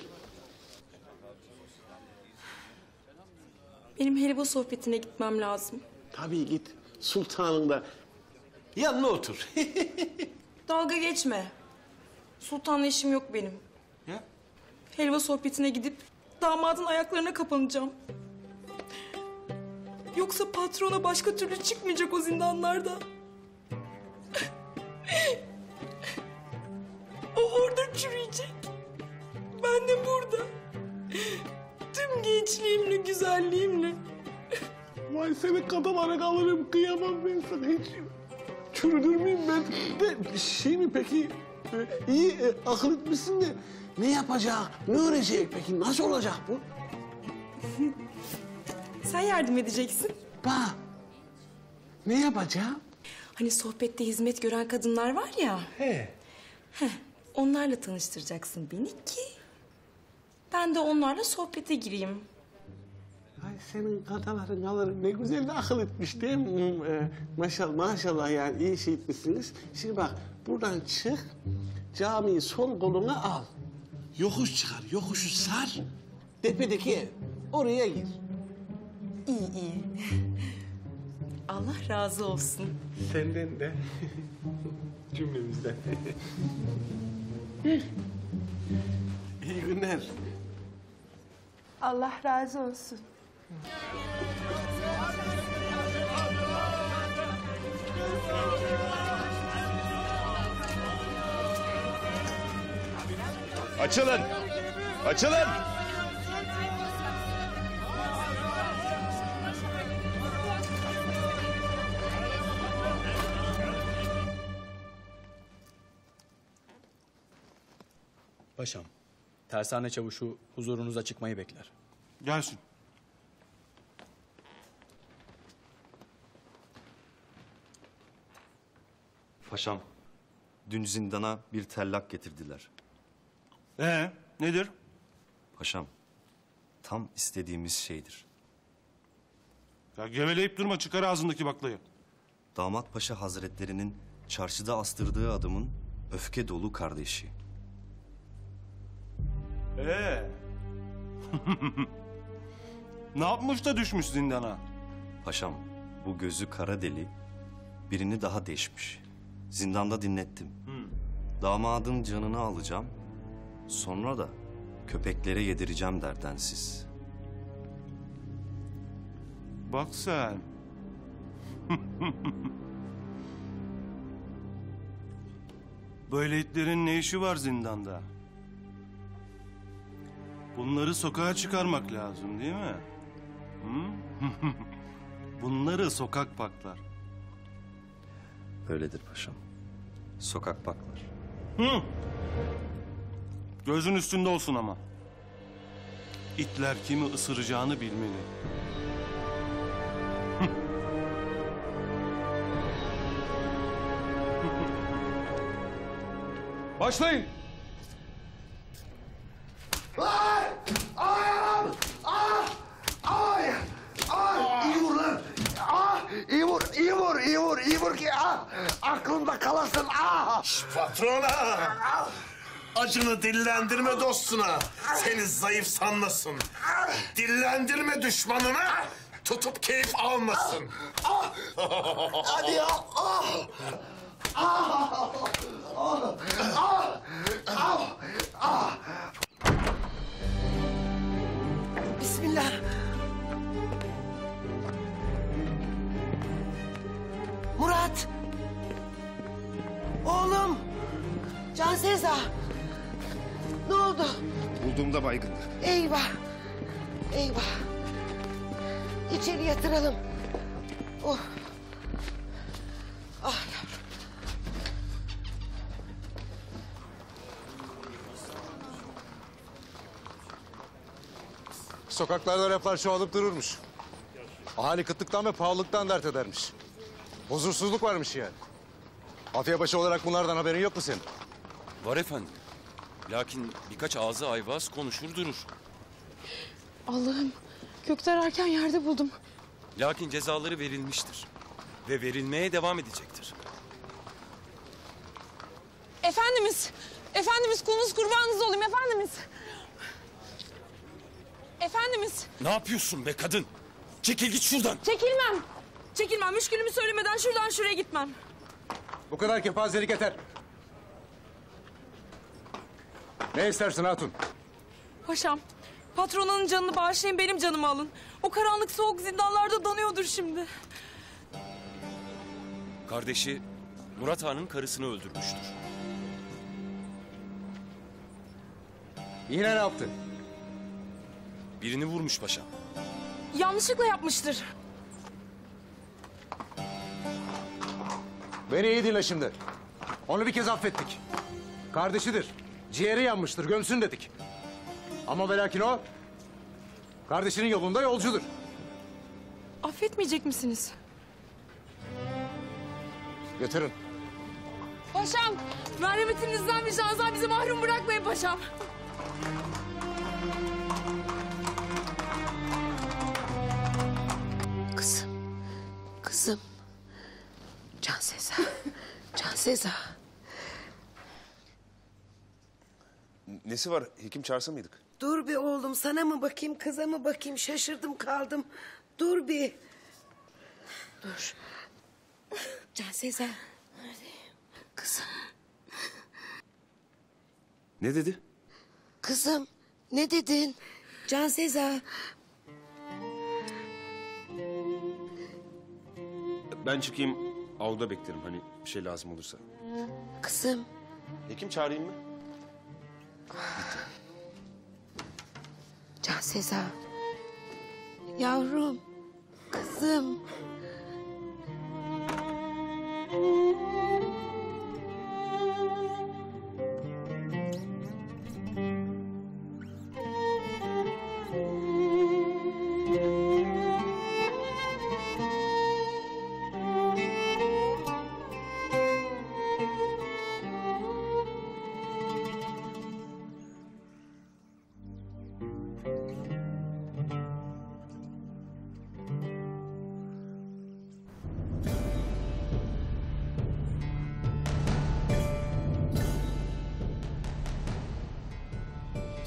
Benim helva sohbetine gitmem lazım. Tabii git. Sultanın da yanına otur. Dalga geçme. Sultanla işim yok benim. Ya? Helva sohbetine gidip damadın ayaklarına kapanacağım. Yoksa patrona başka türlü çıkmayacak o zindanlarda. O orada çürüyecek. Ben de burada. Tüm gençliğimle, güzelliğimle. Vay seni kadınlara kalırım, kıyamam ben sana hiç. Çürüdür müyüm ben? De, şey mi peki? İyi, e, akıl etmişsin de. Ne yapacak, ne öğrenecek peki? Nasıl olacak bu? Sen yardım edeceksin. Bak, ne yapacağım? Hani sohbette hizmet gören kadınlar var ya. He. Heh, onlarla tanıştıracaksın beni ki ben de onlarla sohbete gireyim. Ay senin kadaların alırım ne güzel de akıl etmiş değil mi? Ee, maşallah, maşallah yani iyi şey etmişsiniz. Şimdi bak, buradan çık, camiyi sol koluna al. Yokuş çıkar, yokuşu sar. Tepedeki ev, oraya gir. İyi iyi. Allah razı olsun. Senden de. Cümlemizden. İyi günler. Allah razı olsun. Açılın. Açılın. Paşam, tersane çavuşu huzurunuza çıkmayı bekler. Gelsin. Paşam, dün zindana bir tellak getirdiler. Ee, nedir? Paşam, tam istediğimiz şeydir. Ya geveleyip durma, çıkar ağzındaki baklayı. Damat Paşa Hazretlerinin çarşıda astırdığı adamın öfke dolu kardeşi. Ee, ne yapmış da düşmüş zindana? Paşam, bu gözü kara deli birini daha deşmiş. Zindanda dinlettim. Hı. Damadın canını alacağım, sonra da köpeklere yedireceğim derdensiz. Bak sen. Böyle itlerin ne işi var zindanda? Bunları sokağa çıkarmak lazım değil mi? Hı? Bunları sokak paklar. Öyledir paşam. Sokak paklar. Hı. Gözün üstünde olsun ama. İtler kimi ısıracağını bilmeli. Başlayın. iyi vur, iyi vur ki ah! Aklında kalasın ah! Şş, patrona! Ah. Acını dillendirme dostuna, seni zayıf sanmasın. Ah. Dillendirme düşmanına, tutup keyif almasın. Ah. Ah. Hadi ya! Ah. Ah. Ah. Ah. Ah. Ah. Bismillah. Murat! Oğlum! Can Seza! Ne oldu? Bulduğumda baygındı. Eyvah! Eyvah! İçeri yatıralım. Oh! Ah yavrum! Sokaklarda raplar çoğalıp dururmuş. Ahali kıtlıktan ve pahalılıktan dert edermiş. Huzursuzluk varmış yani. Afiyebaşı olarak bunlardan haberin yok mu senin? Var efendim. Lakin birkaç ağzı ayvaz konuşur durur. Allah'ım, kökte ararken yerde buldum. Lakin cezaları verilmiştir. Ve verilmeye devam edecektir. Efendimiz, efendimiz kulunuz kurbanınız olayım efendimiz. Efendimiz. Ne yapıyorsun be kadın? Çekil git şuradan. Çekilmem. Çekilmem, müşkülümü söylemeden şuradan şuraya gitmem. Bu kadar kepazelik yeter. Ne istersin hatun? Paşam, patronanın canını bağışlayın, benim canımı alın. O karanlık soğuk zindanlarda donuyordur şimdi. Kardeşi Murat Han'ın karısını öldürmüştür. Yine ne yaptı? Birini vurmuş paşam. Yanlışlıkla yapmıştır. Beni iyi dinle şimdi. Onu bir kez affettik. Kardeşidir. Ciğeri yanmıştır, gömsün dedik. Ama ve lakin o... kardeşinin yolunda yolcudur. Affetmeyecek misiniz? Götürün. Paşam, merhametinizden vicdanınızdan bizi mahrum bırakmayın paşam. Kızım, kızım. Can Seza, Can Seza. Nesi var? Hekim çağırsa mıydık? Dur bir oğlum, sana mı bakayım, kıza mı bakayım? Şaşırdım kaldım. Dur bir. Dur. Can Seza. Neredeyim? Kızım. Ne dedi? Kızım, ne dedin? Can Seza. Ben çıkayım. Avluda beklerim hani bir şey lazım olursa. Kızım. Hekim çağırayım mı? Can Seza. Yavrum. Kızım.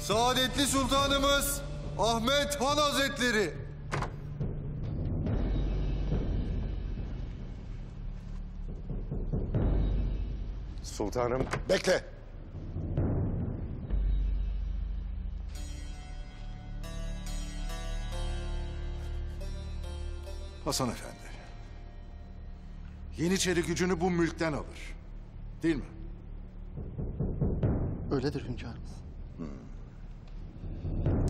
Saadetli Sultanımız Ahmet Han Hazretleri. Sultanım bekle. Hasan Efendi. Yeniçeri gücünü bu mülkten alır. Değil mi? Öyledir hünkârımız. Hmm.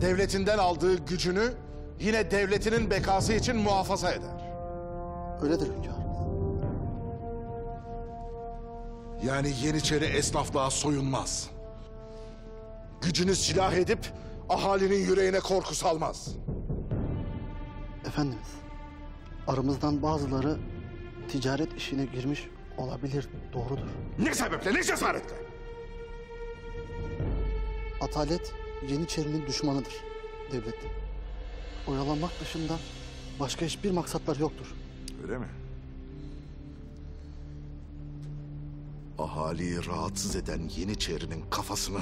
Devletinden aldığı gücünü yine devletinin bekası için muhafaza eder. Öyledir hünkârımız. Yani Yeniçeri esnaflığa soyunmaz. Gücünü silah edip ahalinin yüreğine korku salmaz. Efendimiz, aramızdan bazıları ticaret işine girmiş olabilir, doğrudur. Ne sebeple, ne cesaretle? Atalet... Yeniçeri'nin düşmanıdır devlette. Oyalanmak dışında başka hiçbir maksatlar yoktur. Öyle mi? ahaliyi rahatsız eden Yeniçeri'nin kafasını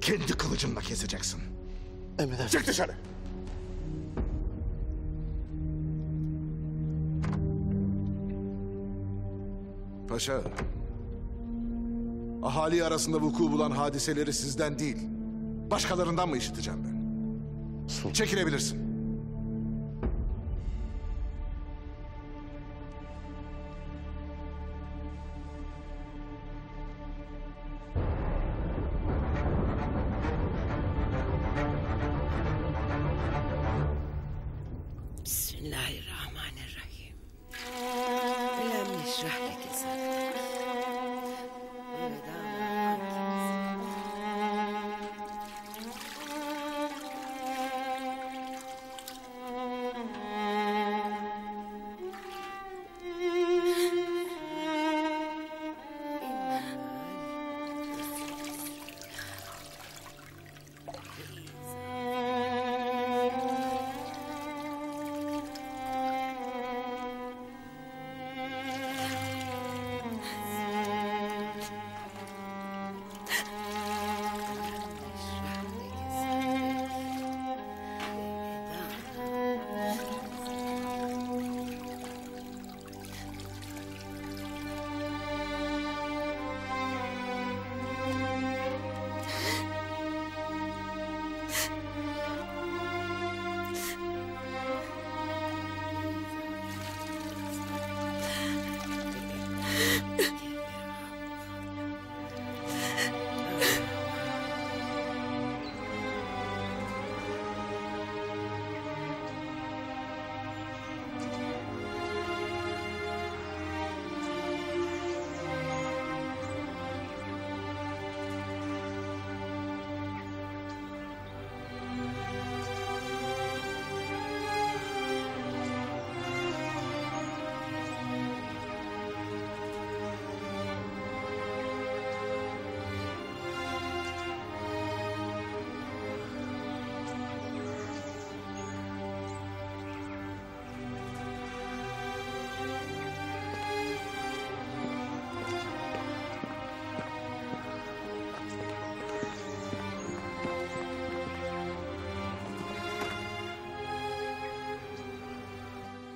kendi kılıcınla keseceksin. Emredersiniz. Çık dışarı! Paşa, ahali arasında vuku bulan hadiseleri sizden değil, başkalarından mı işiteceğim ben? Sultan. Çekilebilirsin. Bismillahirrahmanirrahim. Elhamdülillah şahlik ezan.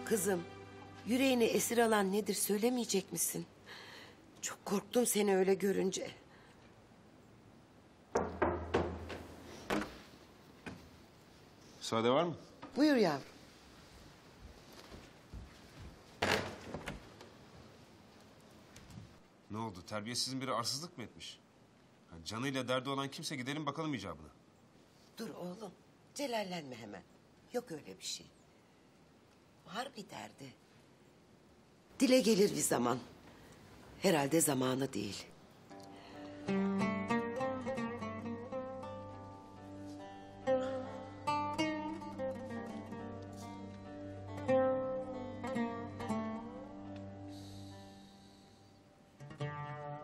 Kızım, yüreğini esir alan nedir söylemeyecek misin? Çok korktum seni öyle görünce. Müsaade var mı? Buyur yavrum. Ne oldu? Terbiyesizin biri arsızlık mı etmiş? Canıyla derdi olan kimse gidelim bakalım icabına. Dur oğlum, celallenme hemen. Yok öyle bir şey. Harbi derdi. Dile gelir bir zaman. Herhalde zamanı değil.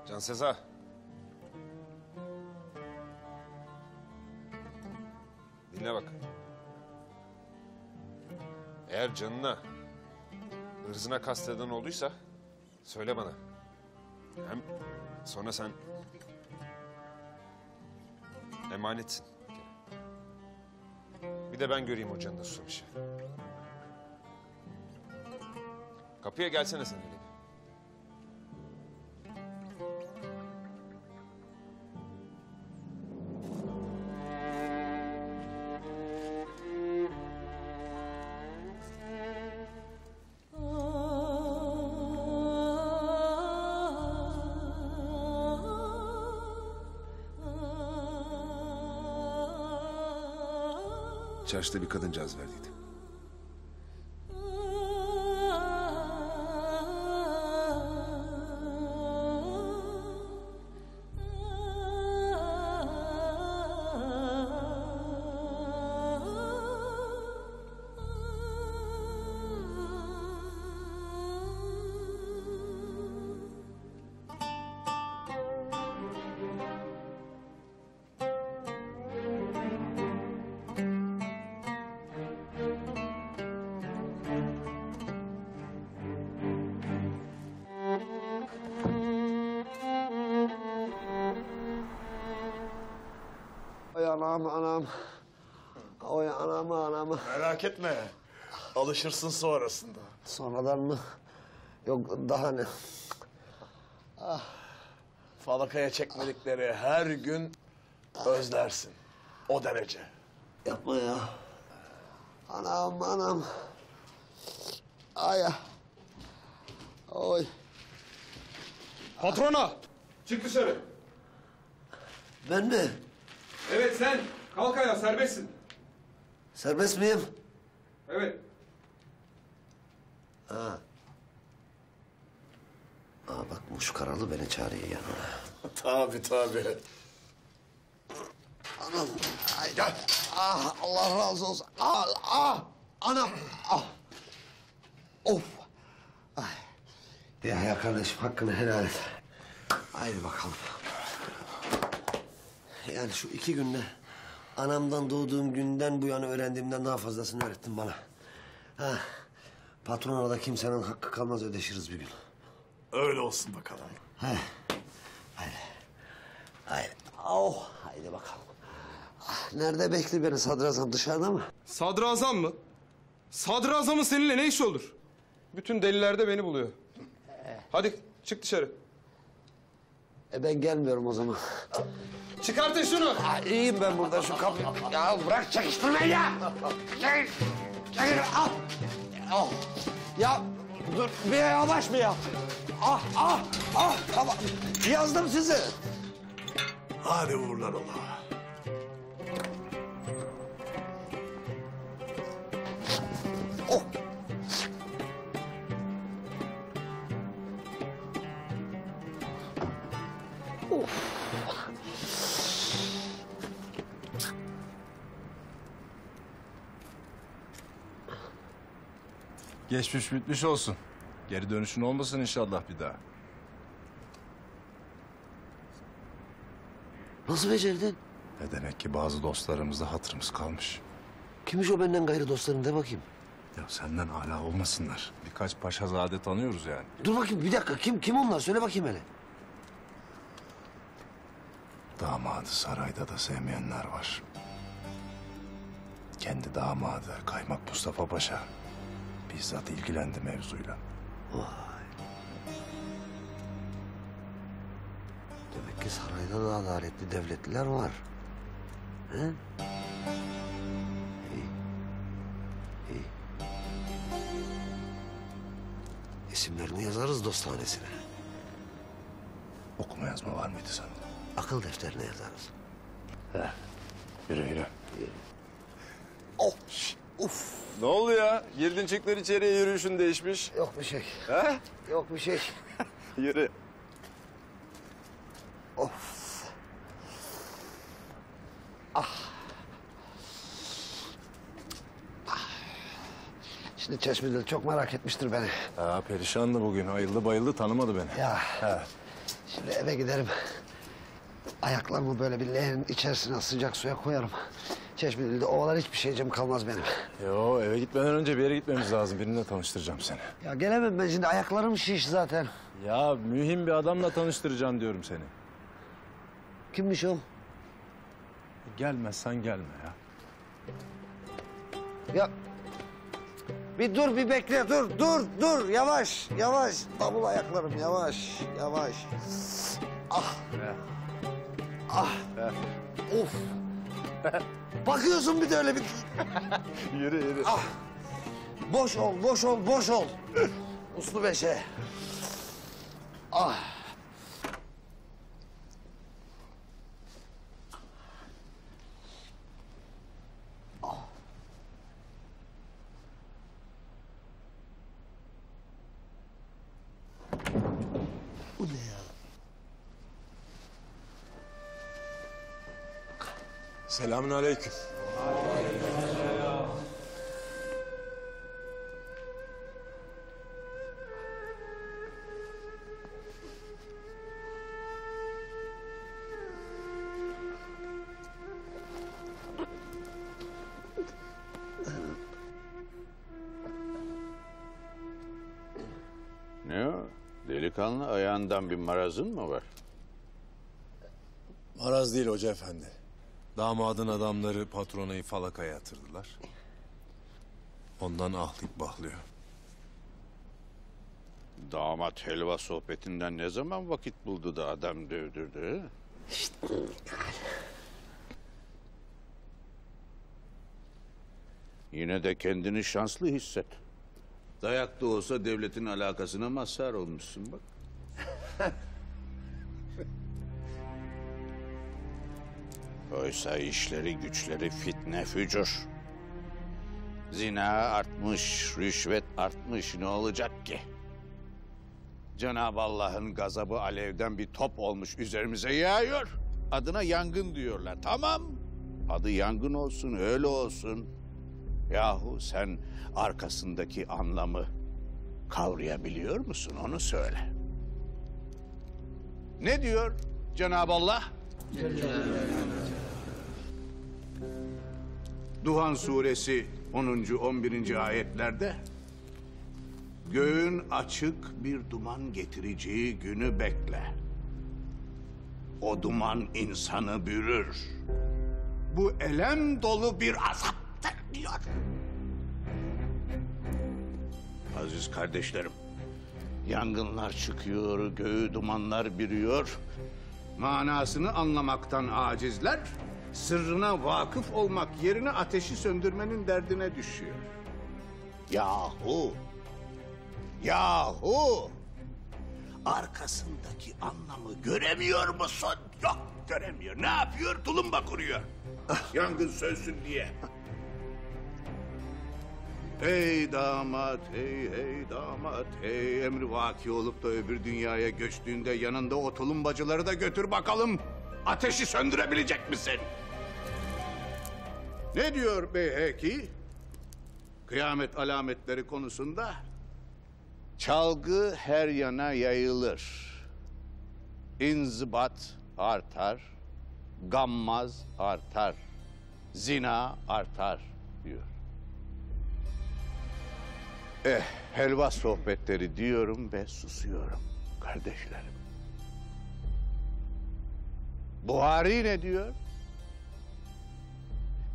Can Seza. Dinle bak. Eğer canına, ırzına kasteden olduysa söyle bana. Hem sonra sen emanetsin. Bir de ben göreyim o canına susamışı. Kapıya gelsene sen Halil. Çarşıda bir kadıncağız verdiydi. Allah'ım anam. Oy anamı anamı. Merak etme. Alışırsın sonrasında. Sonradan mı? Yok daha ne? Ah. Falakaya çekmedikleri her gün özlersin. O derece. Yapma ya. Anam anam. Ay ya. Oy. Patrona! Çık dışarı. Ben mi? Evet sen. Kalk ayağa, serbestsin. Serbest miyim? Evet. Ha. Aa bak Muşkaralı beni çağırıyor yanına. Tabii tabii. Anam. Ay, gel. Ah Allah razı olsun. Ah ah. Anam. Ah. Of. Ay. Ya, ya kardeşim hakkını helal et. Haydi bakalım. Yani şu iki günde anamdan doğduğum günden bu yana öğrendiğimden daha fazlasını öğrettin bana. Ha. Patronla da kimsenin hakkı kalmaz, ödeşiriz bir gün. Öyle olsun bakalım. He. Haydi. Haydi. Oh, haydi bakalım. Ah, nerede bekli beni sadrazam, dışarıda mı? Sadrazam mı? Sadrazamın seninle ne işi olur? Bütün deliller de beni buluyor. He. Hadi çık dışarı. E ben gelmiyorum o zaman. Çıkartın şunu. Ha, iyiyim ben burada şu kapıyı. Ya bırak çekiştirmeyi ya. Çekil. Çekil. Al. Al. Ya dur bir yavaş mı ya? Ah ah ah tamam. Yazdım sizi. Hadi uğurlar Allah'a. Oh. Of. Geçmiş bitmiş olsun. Geri dönüşün olmasın inşallah bir daha. Nasıl becerdin? Ne demek ki bazı dostlarımızda hatırımız kalmış. Kimmiş o benden gayrı dostların de bakayım. Ya senden hala olmasınlar. Birkaç paşazade tanıyoruz yani. Dur bakayım bir dakika kim kim onlar söyle bakayım hele. Damadı sarayda da sevmeyenler var. Kendi damadı Kaymak Mustafa Paşa bizzat ilgilendi mevzuyla. Vay. Demek ki sarayda da adaletli devletliler var. He? İyi. İyi. İsimlerini yazarız dostanesine. Okuma yazma var mıydı sende? Akıl defterine yazarız. Heh. Yürü yürü. Yürü. Oh. Uf. Ne oldu ya? Girdin çıktın içeriye, yürüyüşün değişmiş. Yok bir şey. Ha? Yok bir şey. Yürü. Of. Ah. Ah. Şimdi Çeşmidil çok merak etmiştir beni. Ha, perişandı bugün. Ayıldı bayıldı tanımadı beni. Ya. Ha. Şimdi eve giderim. Ayaklarımı böyle bir leğenin içerisine sıcak suya koyarım. Çeşmidil'de ovalar hiçbir şeycim kalmaz benim. Yo eve gitmeden önce bir yere gitmemiz lazım. Birinle tanıştıracağım seni. Ya gelemem ben şimdi ayaklarım şiş zaten. Ya mühim bir adamla tanıştıracağım diyorum seni. Kimmiş o? Gelmezsen gelme ya. Ya bir dur bir bekle dur dur dur yavaş yavaş. Davul ayaklarım yavaş yavaş. Ah. Heh. Ah. Heh. Of. Bakıyorsun bir de öyle bir... Yürü yürü. Ah. Boş ol, boş ol, boş ol. Muslu Beşe. Ah. Ah. Bu ne ya? Selamün aleyküm. Aleykümselam. Ne o? Delikanlı ayağından bir marazın mı var? Maraz değil hoca efendi. Damadın adamları patronayı falakaya yatırdılar. Ondan ahlık bahlıyor. Damat helva sohbetinden ne zaman vakit buldu da adam dövdürdü? İşte. Yine de kendini şanslı hisset. Dayak da olsa devletin alakasına mazhar olmuşsun bak. Oysa işleri güçleri fitne fücur. Zina artmış, rüşvet artmış, ne olacak ki? Cenab-ı Allah'ın gazabı alevden bir top olmuş üzerimize yağıyor. Adına yangın diyorlar, tamam. Adı yangın olsun, öyle olsun. Yahu sen arkasındaki anlamı kavrayabiliyor musun? Onu söyle. Ne diyor Cenab-ı Allah? Duhan suresi onuncu on birinci ayetlerde göğün açık bir duman getireceği günü bekle. O duman insanı bürür. Bu elem dolu bir azaptır diyor. Aziz kardeşlerim, yangınlar çıkıyor, göğü dumanlar bürüyor. Manasını anlamaktan acizler, sırrına vakıf olmak yerine ateşi söndürmenin derdine düşüyor. Yahu! Yahu! Arkasındaki anlamı göremiyor musun? Yok, göremiyor. Ne yapıyor? Tulumba kuruyor. Yangın sönsün diye. Ey damat, hey hey damat, hey emri vaki olup da öbür dünyaya göçtüğünde yanında o tulumbacıları da götür bakalım. Ateşi söndürebilecek misin? Ne diyor Beyhaki? Kıyamet alametleri konusunda çalgı her yana yayılır. İnzibat artar, gammaz artar, zina artar diyor. Eh, helva sohbetleri diyorum ve susuyorum kardeşlerim. Buhari ne diyor?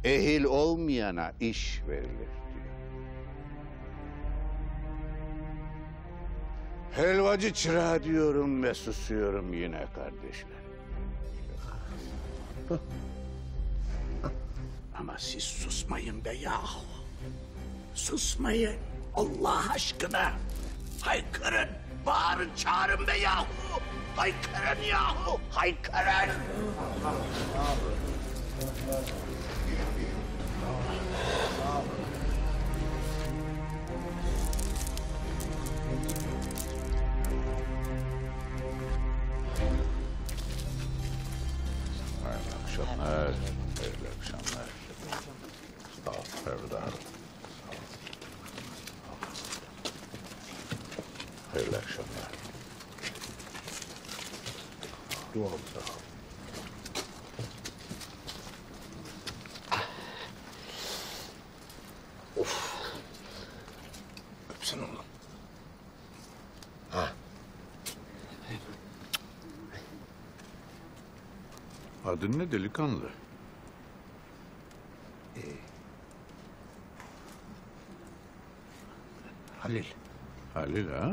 Ehil olmayana iş verilir diyor. Helvacı çırağı diyorum ve susuyorum yine kardeşlerim. Ama siz susmayın be yahu. Susmayın. Allah aşkına haykırın, bağırın, çağırın be yahu! Haykırın yahu, haykırın! Hayırlı akşamlar, hayırlı akşamlar. Sağ ol, Ferda. Hayırlı akşamlar. Duam sağ ol. Ah. Of. Öpsün oğlum. Ha. Adın ne delikanlı? Ee, Halil. Halil ha?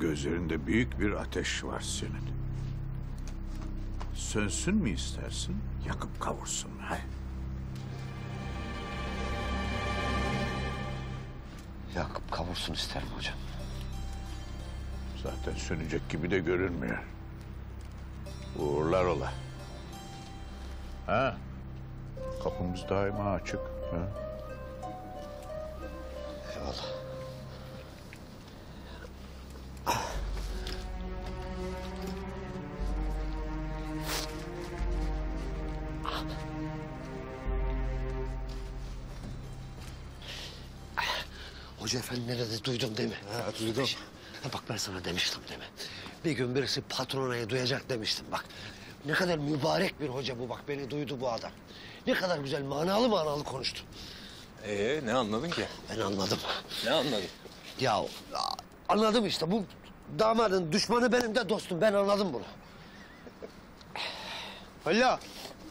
Gözlerinde büyük bir ateş var senin. Sönsün mü istersin? Yakıp kavursun. He? Yakıp kavursun isterim hocam. Zaten sönecek gibi de görünmüyor. Uğurlar ola. Ha? Kapımız daima açık. Ha? Eyvallah. Hoca efendi nerede duydum değil mi? Ha, duydum. Ha, bak ben sana demiştim değil mi? Bir gün birisi patronayı duyacak demiştim bak. Ne kadar mübarek bir hoca bu bak, beni duydu bu adam. Ne kadar güzel manalı manalı konuştu. Ee ne anladın ki? Ben anladım. Ne anladın? Ya anladım işte, bu damadın düşmanı benim de dostum, ben anladım bunu. Hala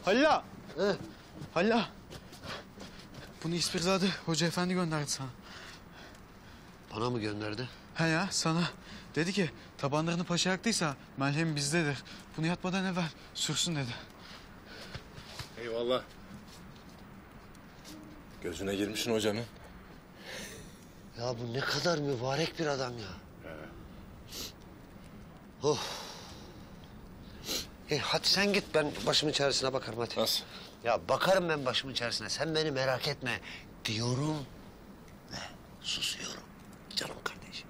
Halil ağa. He? Halil ağa. Bunu İspirzade Hoca Efendi gönderdi sana. Bana mı gönderdi? He ya, sana. Dedi ki tabanlarını paşa yaktıysa melhem bizdedir. Bunu yatmadan evvel sürsün dedi. Eyvallah. Gözüne girmişsin hocanın. Ya bu ne kadar mübarek bir adam ya. He. Oh. Hey, hadi sen git, ben başımın çaresine bakarım hadi. Nasıl? Ya bakarım ben başımın çaresine, sen beni merak etme diyorum ve susuyorum canım kardeşim.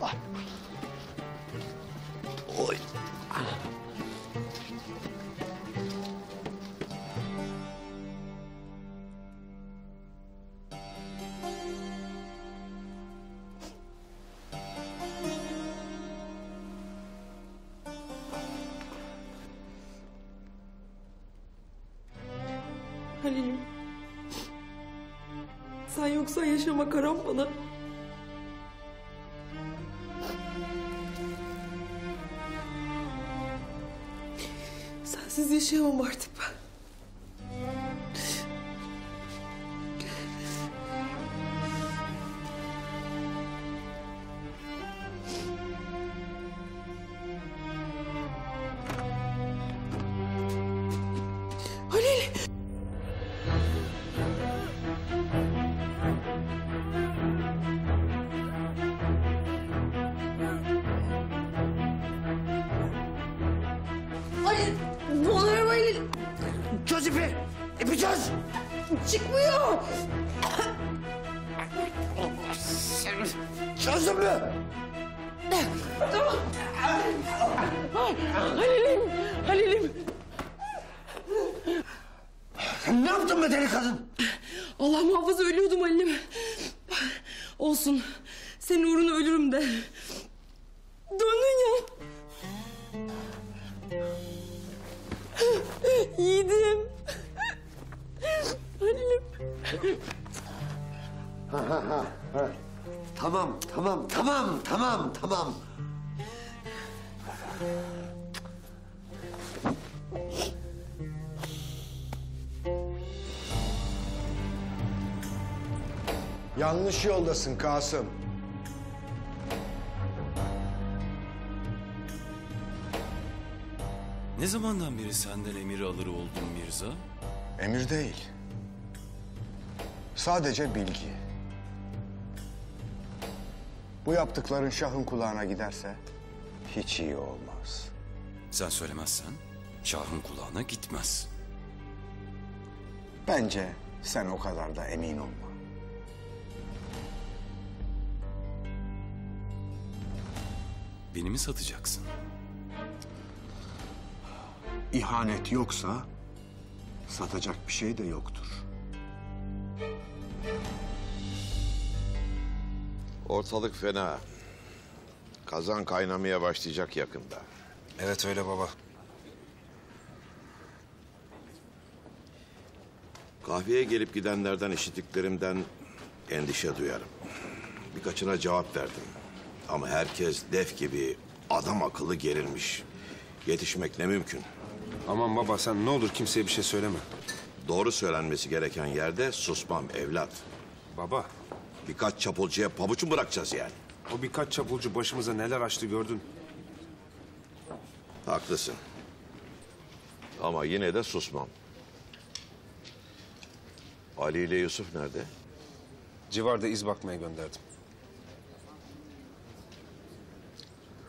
Allah! Oy! Halil'im, sen yoksa yaşama karam bana. Sensiz yaşayamam artık ben. Yanlış yoldasın Kasım. Ne zamandan beri senden emir alırı oldun Mirza? Emir değil. Sadece bilgi. Bu yaptıkların şahın kulağına giderse hiç iyi olmaz. Sen söylemezsen şahın kulağına gitmez. Bence sen o kadar da emin olma. Beni mi satacaksın? İhanet yoksa satacak bir şey de yoktur. Ortalık fena. Kazan kaynamaya başlayacak yakında. Evet öyle baba. Kahveye gelip gidenlerden işittiklerimden endişe duyarım. Birkaçına cevap verdim. Ama herkes def gibi adam akıllı gerilmiş. Yetişmek ne mümkün. Aman baba sen ne olur kimseye bir şey söyleme. Doğru söylenmesi gereken yerde susmam evlat. Baba. Birkaç çapulcuya pabuç mu bırakacağız yani? O birkaç çapulcu başımıza neler açtı gördün. Haklısın. Ama yine de susmam. Ali ile Yusuf nerede? Civarda iz bakmaya gönderdim.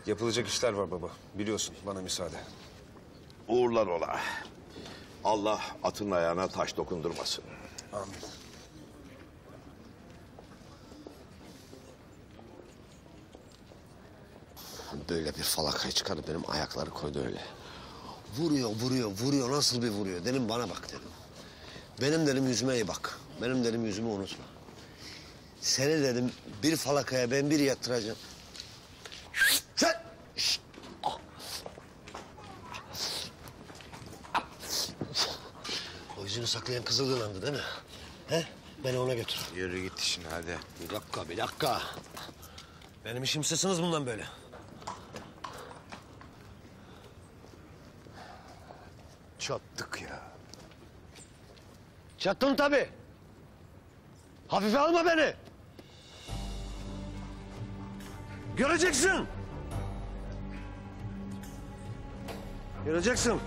Yapılacak işler var baba. Biliyorsun bana müsaade. Uğurlar ola. Allah atın ayağına taş dokundurmasın. Amin. Böyle bir falakaya çıkardı benim ayakları koydu öyle. Vuruyor, vuruyor, vuruyor. Nasıl bir vuruyor? Dedim bana bak dedim. Benim dedim yüzüme iyi bak. Benim dedim yüzümü unutma. Seni dedim bir falakaya ben bir yattıracağım. Sen! Şişt. O yüzünü saklayan kızılgınlandı değil mi? He? Beni ona götür. Yürü git işine hadi. Bir dakika, bir dakika. Benim işim sesiniz bundan böyle. çattık ya. Çattın tabii. Hafife alma beni. Göreceksin. Göreceksin.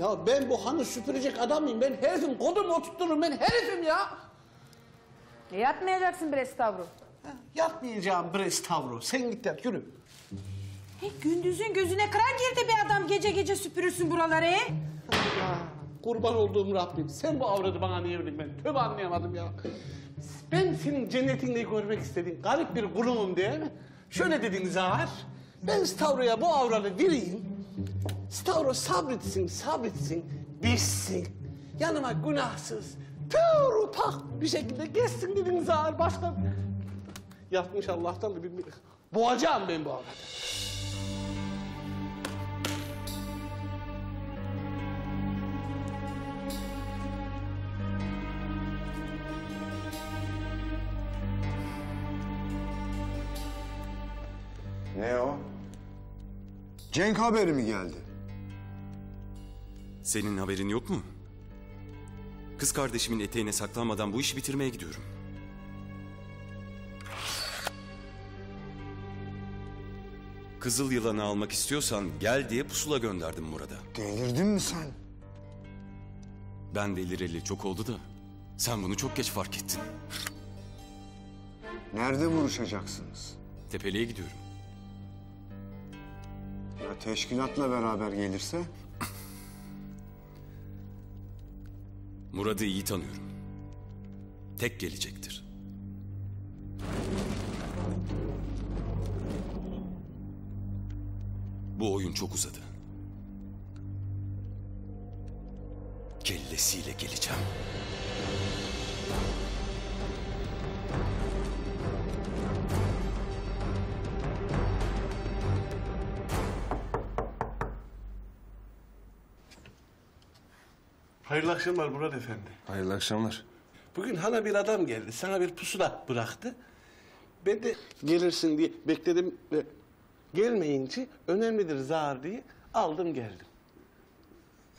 Ya ben bu hanı süpürecek adam mıyım? Ben herifim, kodumu oturturum, ben herifim ya! E yatmayacaksın bre Stavro. Ha, yatmayacağım bre Stavro, sen git yat, yürü. He, gündüzün gözüne kırar girdi bir adam, gece gece süpürürsün buraları. Ya, kurban olduğum Rabbim, sen bu avradı bana niye verdin ben? Tövbe anlayamadım ya. Ben senin cennetinde görmek istediğin garip bir kulumum değil mi? Şöyle dedin Zahar, ben Stavro'ya bu avradı vereyim. Stavro sabretsin, sabretsin, bilsin. Yanıma günahsız, pür upak bir şekilde geçsin dediniz ağır baştan. Yapmış Allah'tan da bilmiyorum. Boğacağım ben bu arada. Ne o? Cenk haberi mi geldi? Senin haberin yok mu? Kız kardeşimin eteğine saklanmadan bu işi bitirmeye gidiyorum. Kızıl yılanı almak istiyorsan gel diye pusula gönderdim Murat'a. Delirdin mi sen? Ben delireli çok oldu da sen bunu çok geç fark ettin. Nerede buluşacaksınız? Tepeliğe gidiyorum. Ya teşkilatla beraber gelirse? Murat'ı iyi tanıyorum. Tek gelecektir. Bu oyun çok uzadı. Kellesiyle geleceğim. Hayırlı akşamlar Murat Efendi. Hayırlı akşamlar. Bugün hana bir adam geldi, sana bir pusula bıraktı. Ben de gelirsin diye bekledim. Gelmeyince önemlidir zar diye aldım geldim.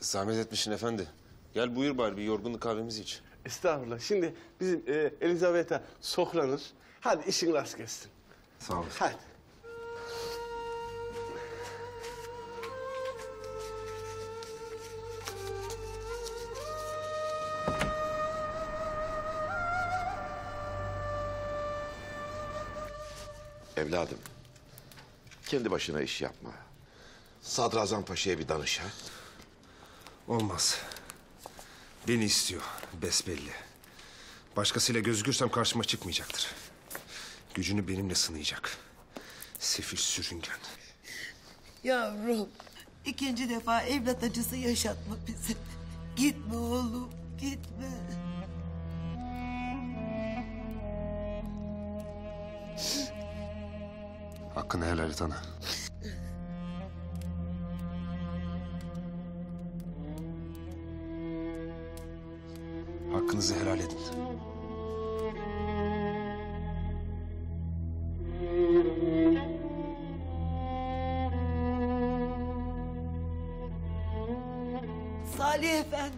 Zahmet etmişsin efendi. Gel buyur bari bir yorgunluk kahvemizi iç. Estağfurullah. Şimdi bizim e, Elizabeth'a soklanır. Hadi işin rast gelsin. Sağ olasın. Hadi. Evladım, kendi başına iş yapma. Sadrazam Paşa'ya bir danış ha. Olmaz. Beni istiyor, besbelli. Başkasıyla gözükürsem karşıma çıkmayacaktır. Gücünü benimle sınayacak. Sefil sürüngen. Yavrum, ikinci defa evlat acısı yaşatma bize. Gitme oğlum, gitme. Hakkını helal et ana. Hakkınızı helal edin. Salih Efendi.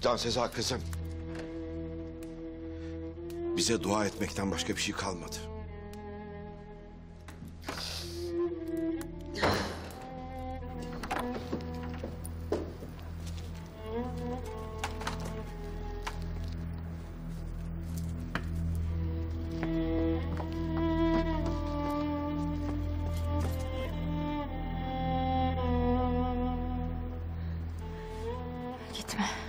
Can Seza kızım. Bize dua etmekten başka bir şey kalmadı. etme.